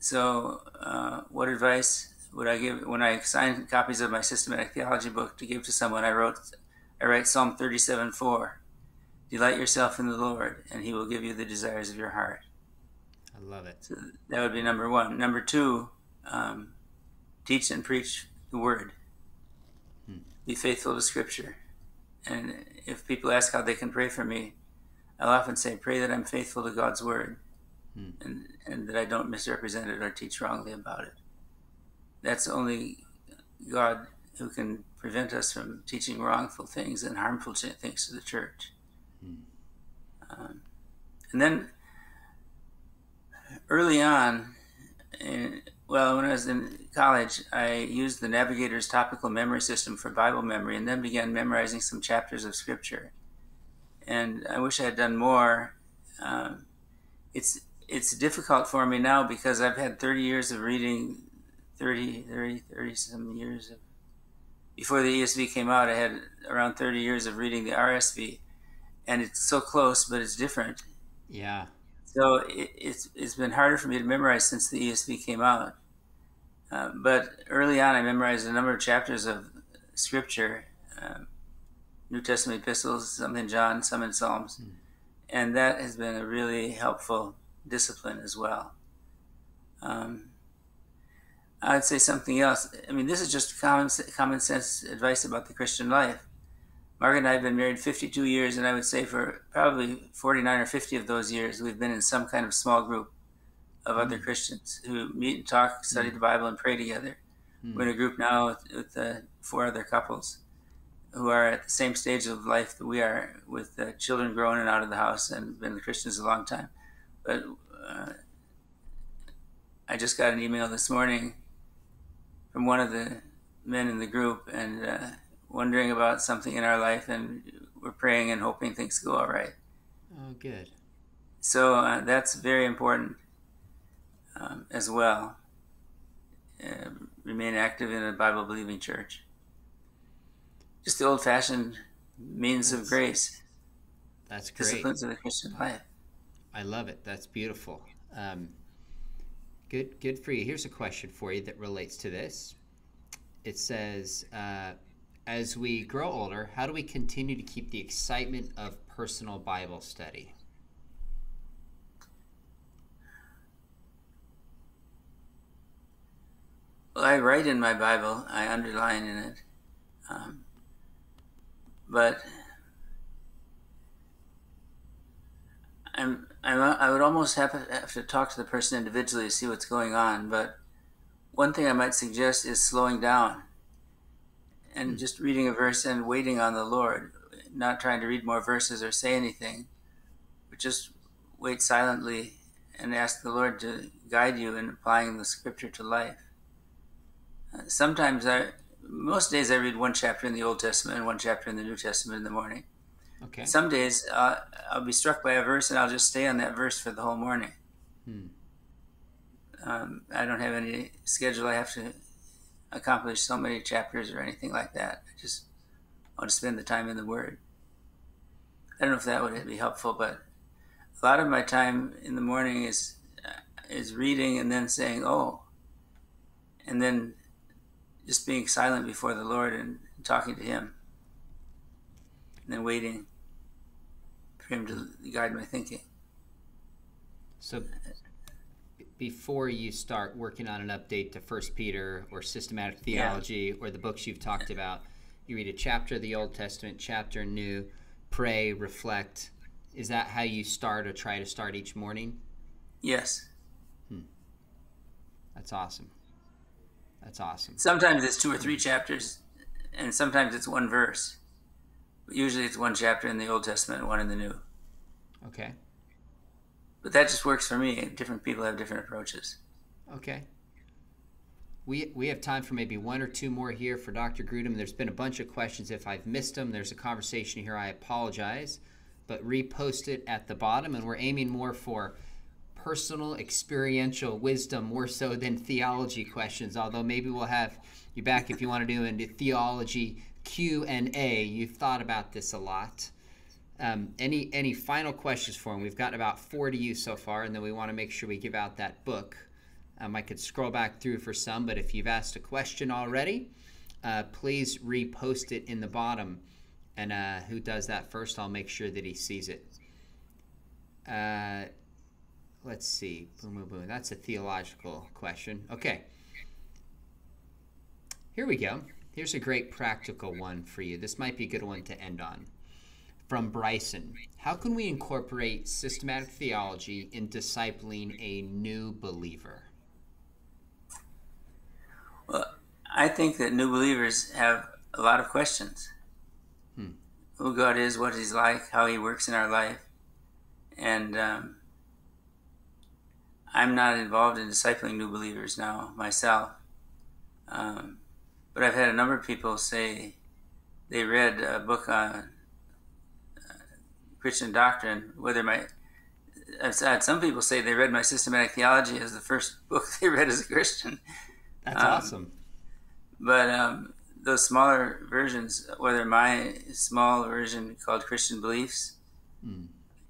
So uh, what advice would I give when I sign copies of my Systematic Theology book to give to someone? I wrote, I write Psalm thirty-seven four, delight yourself in the Lord, and he will give you the desires of your heart. I love it. So that would be number one. Number two, um, teach and preach the word. Hmm. Be faithful to Scripture. And if people ask how they can pray for me, I'll often say, pray that I'm faithful to God's word, hmm. and, and that I don't misrepresent it or teach wrongly about it. That's only God who can prevent us from teaching wrongful things and harmful things to the church. Mm. Um, and then early on, in, well, when I was in college, I used the Navigator's topical memory system for Bible memory and then began memorizing some chapters of Scripture. And I wish I had done more. Um, it's, it's difficult for me now because I've had thirty years of reading thirty, thirty, thirty some years of, before the E S V came out, I had around thirty years of reading the R S V, and it's so close, but it's different. Yeah. So it, it's, it's been harder for me to memorize since the E S V came out. Uh, but early on, I memorized a number of chapters of Scripture, uh, New Testament epistles, some in John, some in Psalms, mm. and that has been a really helpful discipline as well. Um, I'd say something else. I mean, this is just common, common sense advice about the Christian life. Margaret and I have been married fifty-two years, and I would say for probably forty-nine or fifty of those years, we've been in some kind of small group of mm. other Christians who meet and talk, study mm. the Bible, and pray together. Mm. We're in a group now with, with uh, four other couples who are at the same stage of life that we are, with uh, children grown and out of the house, and been Christians a long time. But uh, I just got an email this morning from one of the men in the group and uh, wondering about something in our life, and we're praying and hoping things go all right. Oh, good. So uh, that's very important um, as well. Uh, remain active in a Bible-believing church. Just the old-fashioned means that's, of grace. That's great. Disciplines of the Christian life. I love it. That's beautiful. Um, Good, good for you. Here's a question for you that relates to this. It says, uh, as we grow older, how do we continue to keep the excitement of personal Bible study? Well, I write in my Bible, I underline in it, um, but I'm, I'm, I would almost have to, have to talk to the person individually to see what's going on, but one thing I might suggest is slowing down and just reading a verse and waiting on the Lord, not trying to read more verses or say anything, but just wait silently and ask the Lord to guide you in applying the scripture to life. Uh, sometimes I, most days I read one chapter in the Old Testament and one chapter in the New Testament in the morning. Okay. Some days uh, I'll be struck by a verse and I'll just stay on that verse for the whole morning. Hmm. Um, I don't have any schedule. I have to accomplish so many chapters or anything like that. I just want to spend the time in the Word. I don't know if that would be helpful, but a lot of my time in the morning is is reading and then saying, oh, and then just being silent before the Lord and talking to Him, and then waiting for Him to guide my thinking. So before you start working on an update to First Peter or Systematic Theology, yeah, or the books you've talked about, you read a chapter of the Old Testament, chapter new, pray, reflect. Is that how you start or try to start each morning? Yes. Hmm. That's awesome. That's awesome. Sometimes it's two or three chapters, and sometimes it's one verse. But usually it's one chapter in the Old Testament and one in the New. Okay. But that just works for me. Different people have different approaches. Okay. We, we have time for maybe one or two more here for Doctor Grudem. There's been a bunch of questions. If I've missed them, there's a conversation here, I apologize. But repost it at the bottom, and we're aiming more for personal experiential wisdom more so than theology questions, although maybe we'll have you back if you want to do into theology Q and A. You've thought about this a lot. Um, any any final questions for him? We've got about four to you so far, and then we want to make sure we give out that book. Um, I could scroll back through for some, but if you've asked a question already, uh, please repost it in the bottom. And uh, who does that first, I'll make sure that he sees it. Uh, let's see. Boom, boom, boom. That's a theological question. Okay. Here we go. Here's a great practical one for you. This might be a good one to end on. From Bryson, how can we incorporate systematic theology in discipling a new believer? Well, I think that new believers have a lot of questions. Hmm. Who God is, what He's like, how He works in our life. And um, I'm not involved in discipling new believers now myself. Um, but I've had a number of people say they read a book on Christian doctrine, whether my, I've had some people say they read my Systematic Theology as the first book they read as a Christian. That's um, awesome. But um, those smaller versions, whether my small version called Christian Beliefs, mm.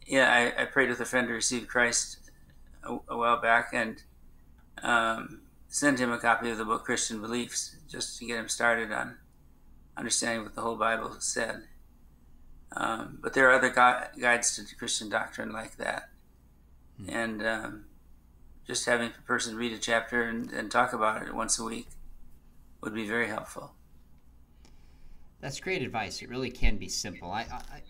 yeah, I, I prayed with a friend who received Christ a, a while back and um, sent him a copy of the book Christian Beliefs just to get him started on understanding what the whole Bible said. Um, but there are other gu guides to Christian doctrine like that. Mm. And um, just having a person read a chapter and, and talk about it once a week would be very helpful. That's great advice. It really can be simple. I, I,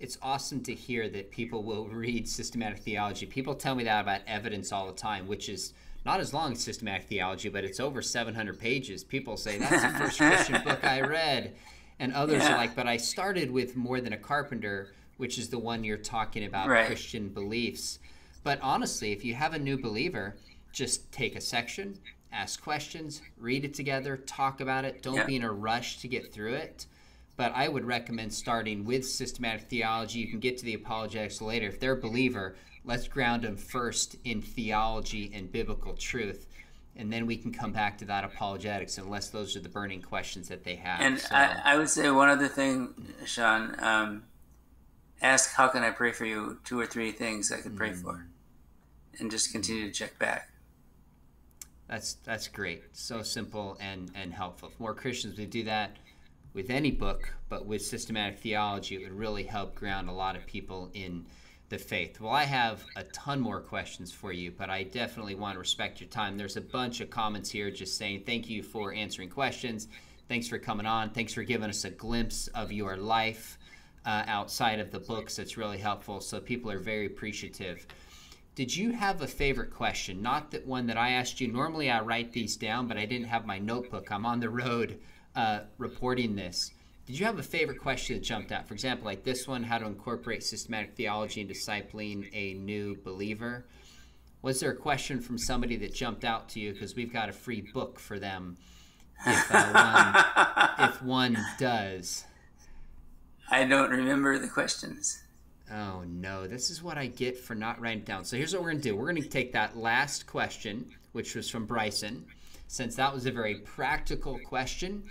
it's awesome to hear that people will read Systematic Theology. People tell me that about Evidence all the time, which is not as long as Systematic Theology, but it's over seven hundred pages. People say, that's the first Christian book I read. And others yeah. are like, but I started with More Than a Carpenter, which is the one you're talking about, right. Christian Beliefs. But honestly, if you have a new believer, just take a section, ask questions, read it together, talk about it. Don't yeah. be in a rush to get through it. But I would recommend starting with Systematic Theology. You can get to the apologetics later. If they're a believer, let's ground them first in theology and biblical truth. And then we can come back to that apologetics, unless those are the burning questions that they have. And so. I, I would say one other thing, Sean, um, ask, how can I pray for you? Two or three things I could pray mm. for, and just continue to check back. That's that's great. So simple and, and helpful. If more Christians would do that, with any book, but with systematic theology, it would really help ground a lot of people in the faith. Well, I have a ton more questions for you, but I definitely want to respect your time. There's a bunch of comments here just saying thank you for answering questions. Thanks for coming on. Thanks for giving us a glimpse of your life uh, outside of the books. It's really helpful. So people are very appreciative. Did you have a favorite question? Not that one that I asked you. Normally I write these down, but I didn't have my notebook. I'm on the road uh, reporting this. Did you have a favorite question that jumped out? For example, like this one, how to incorporate systematic theology in discipling a new believer. Was there a question from somebody that jumped out to you? Because we've got a free book for them if, uh, one, if one does. I don't remember the questions. Oh no, this is what I get for not writing it down. So here's what we're going to do. We're going to take that last question, which was from Bryson, since that was a very practical question.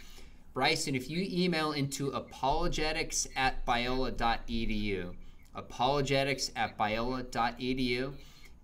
Bryson, if you email into apologetics at biola dot e d u, apologetics at biola dot e d u,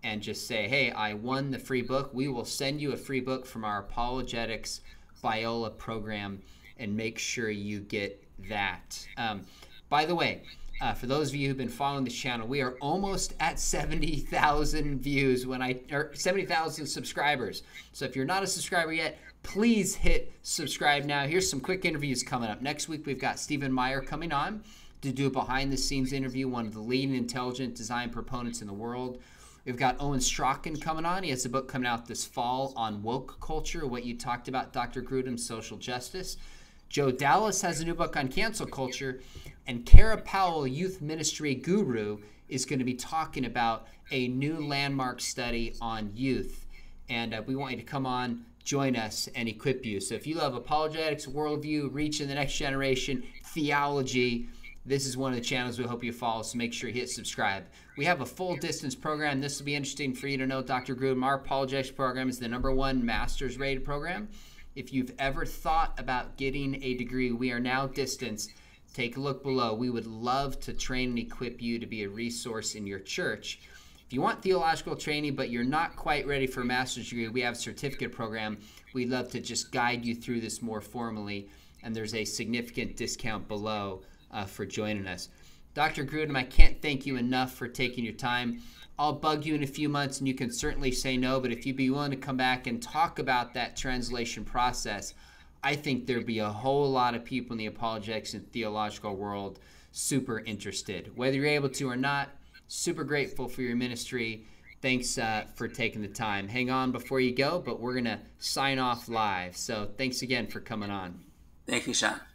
and just say, hey, I won the free book, we will send you a free book from our Apologetics Biola program, and make sure you get that. Um, by the way, Uh, for those of you who've been following this channel, we are almost at seventy thousand views when I or seventy thousand subscribers. So if you're not a subscriber yet, please hit subscribe now. Here's some quick interviews coming up. Next week we've got Stephen Meyer coming on to do a behind-the-scenes interview, one of the leading intelligent design proponents in the world. We've got Owen Strachan coming on. He has a book coming out this fall on woke culture, what you talked about, Doctor Grudem, social justice. Joe Dallas has a new book on cancel culture, and Kara Powell, youth ministry guru, is going to be talking about a new landmark study on youth. And uh, we want you to come on, join us, and equip you. So if you love apologetics, worldview, reaching the next generation, theology, this is one of the channels we hope you follow, so make sure you hit subscribe. We have a full distance program. This will be interesting for you to know, Doctor Grudem. Our apologetics program is the number one master's rated program. If you've ever thought about getting a degree, we are now distance. Take a look below. We would love to train and equip you to be a resource in your church. If you want theological training, but you're not quite ready for a master's degree, we have a certificate program. We'd love to just guide you through this more formally, and there's a significant discount below uh, for joining us. Doctor Grudem, I can't thank you enough for taking your time. I'll bug you in a few months, and you can certainly say no, but if you'd be willing to come back and talk about that translation process, I think there'd be a whole lot of people in the apologetics and theological world super interested. Whether you're able to or not, super grateful for your ministry. Thanks uh, for taking the time. Hang on before you go, but we're going to sign off live. So thanks again for coming on. Thank you, Sean.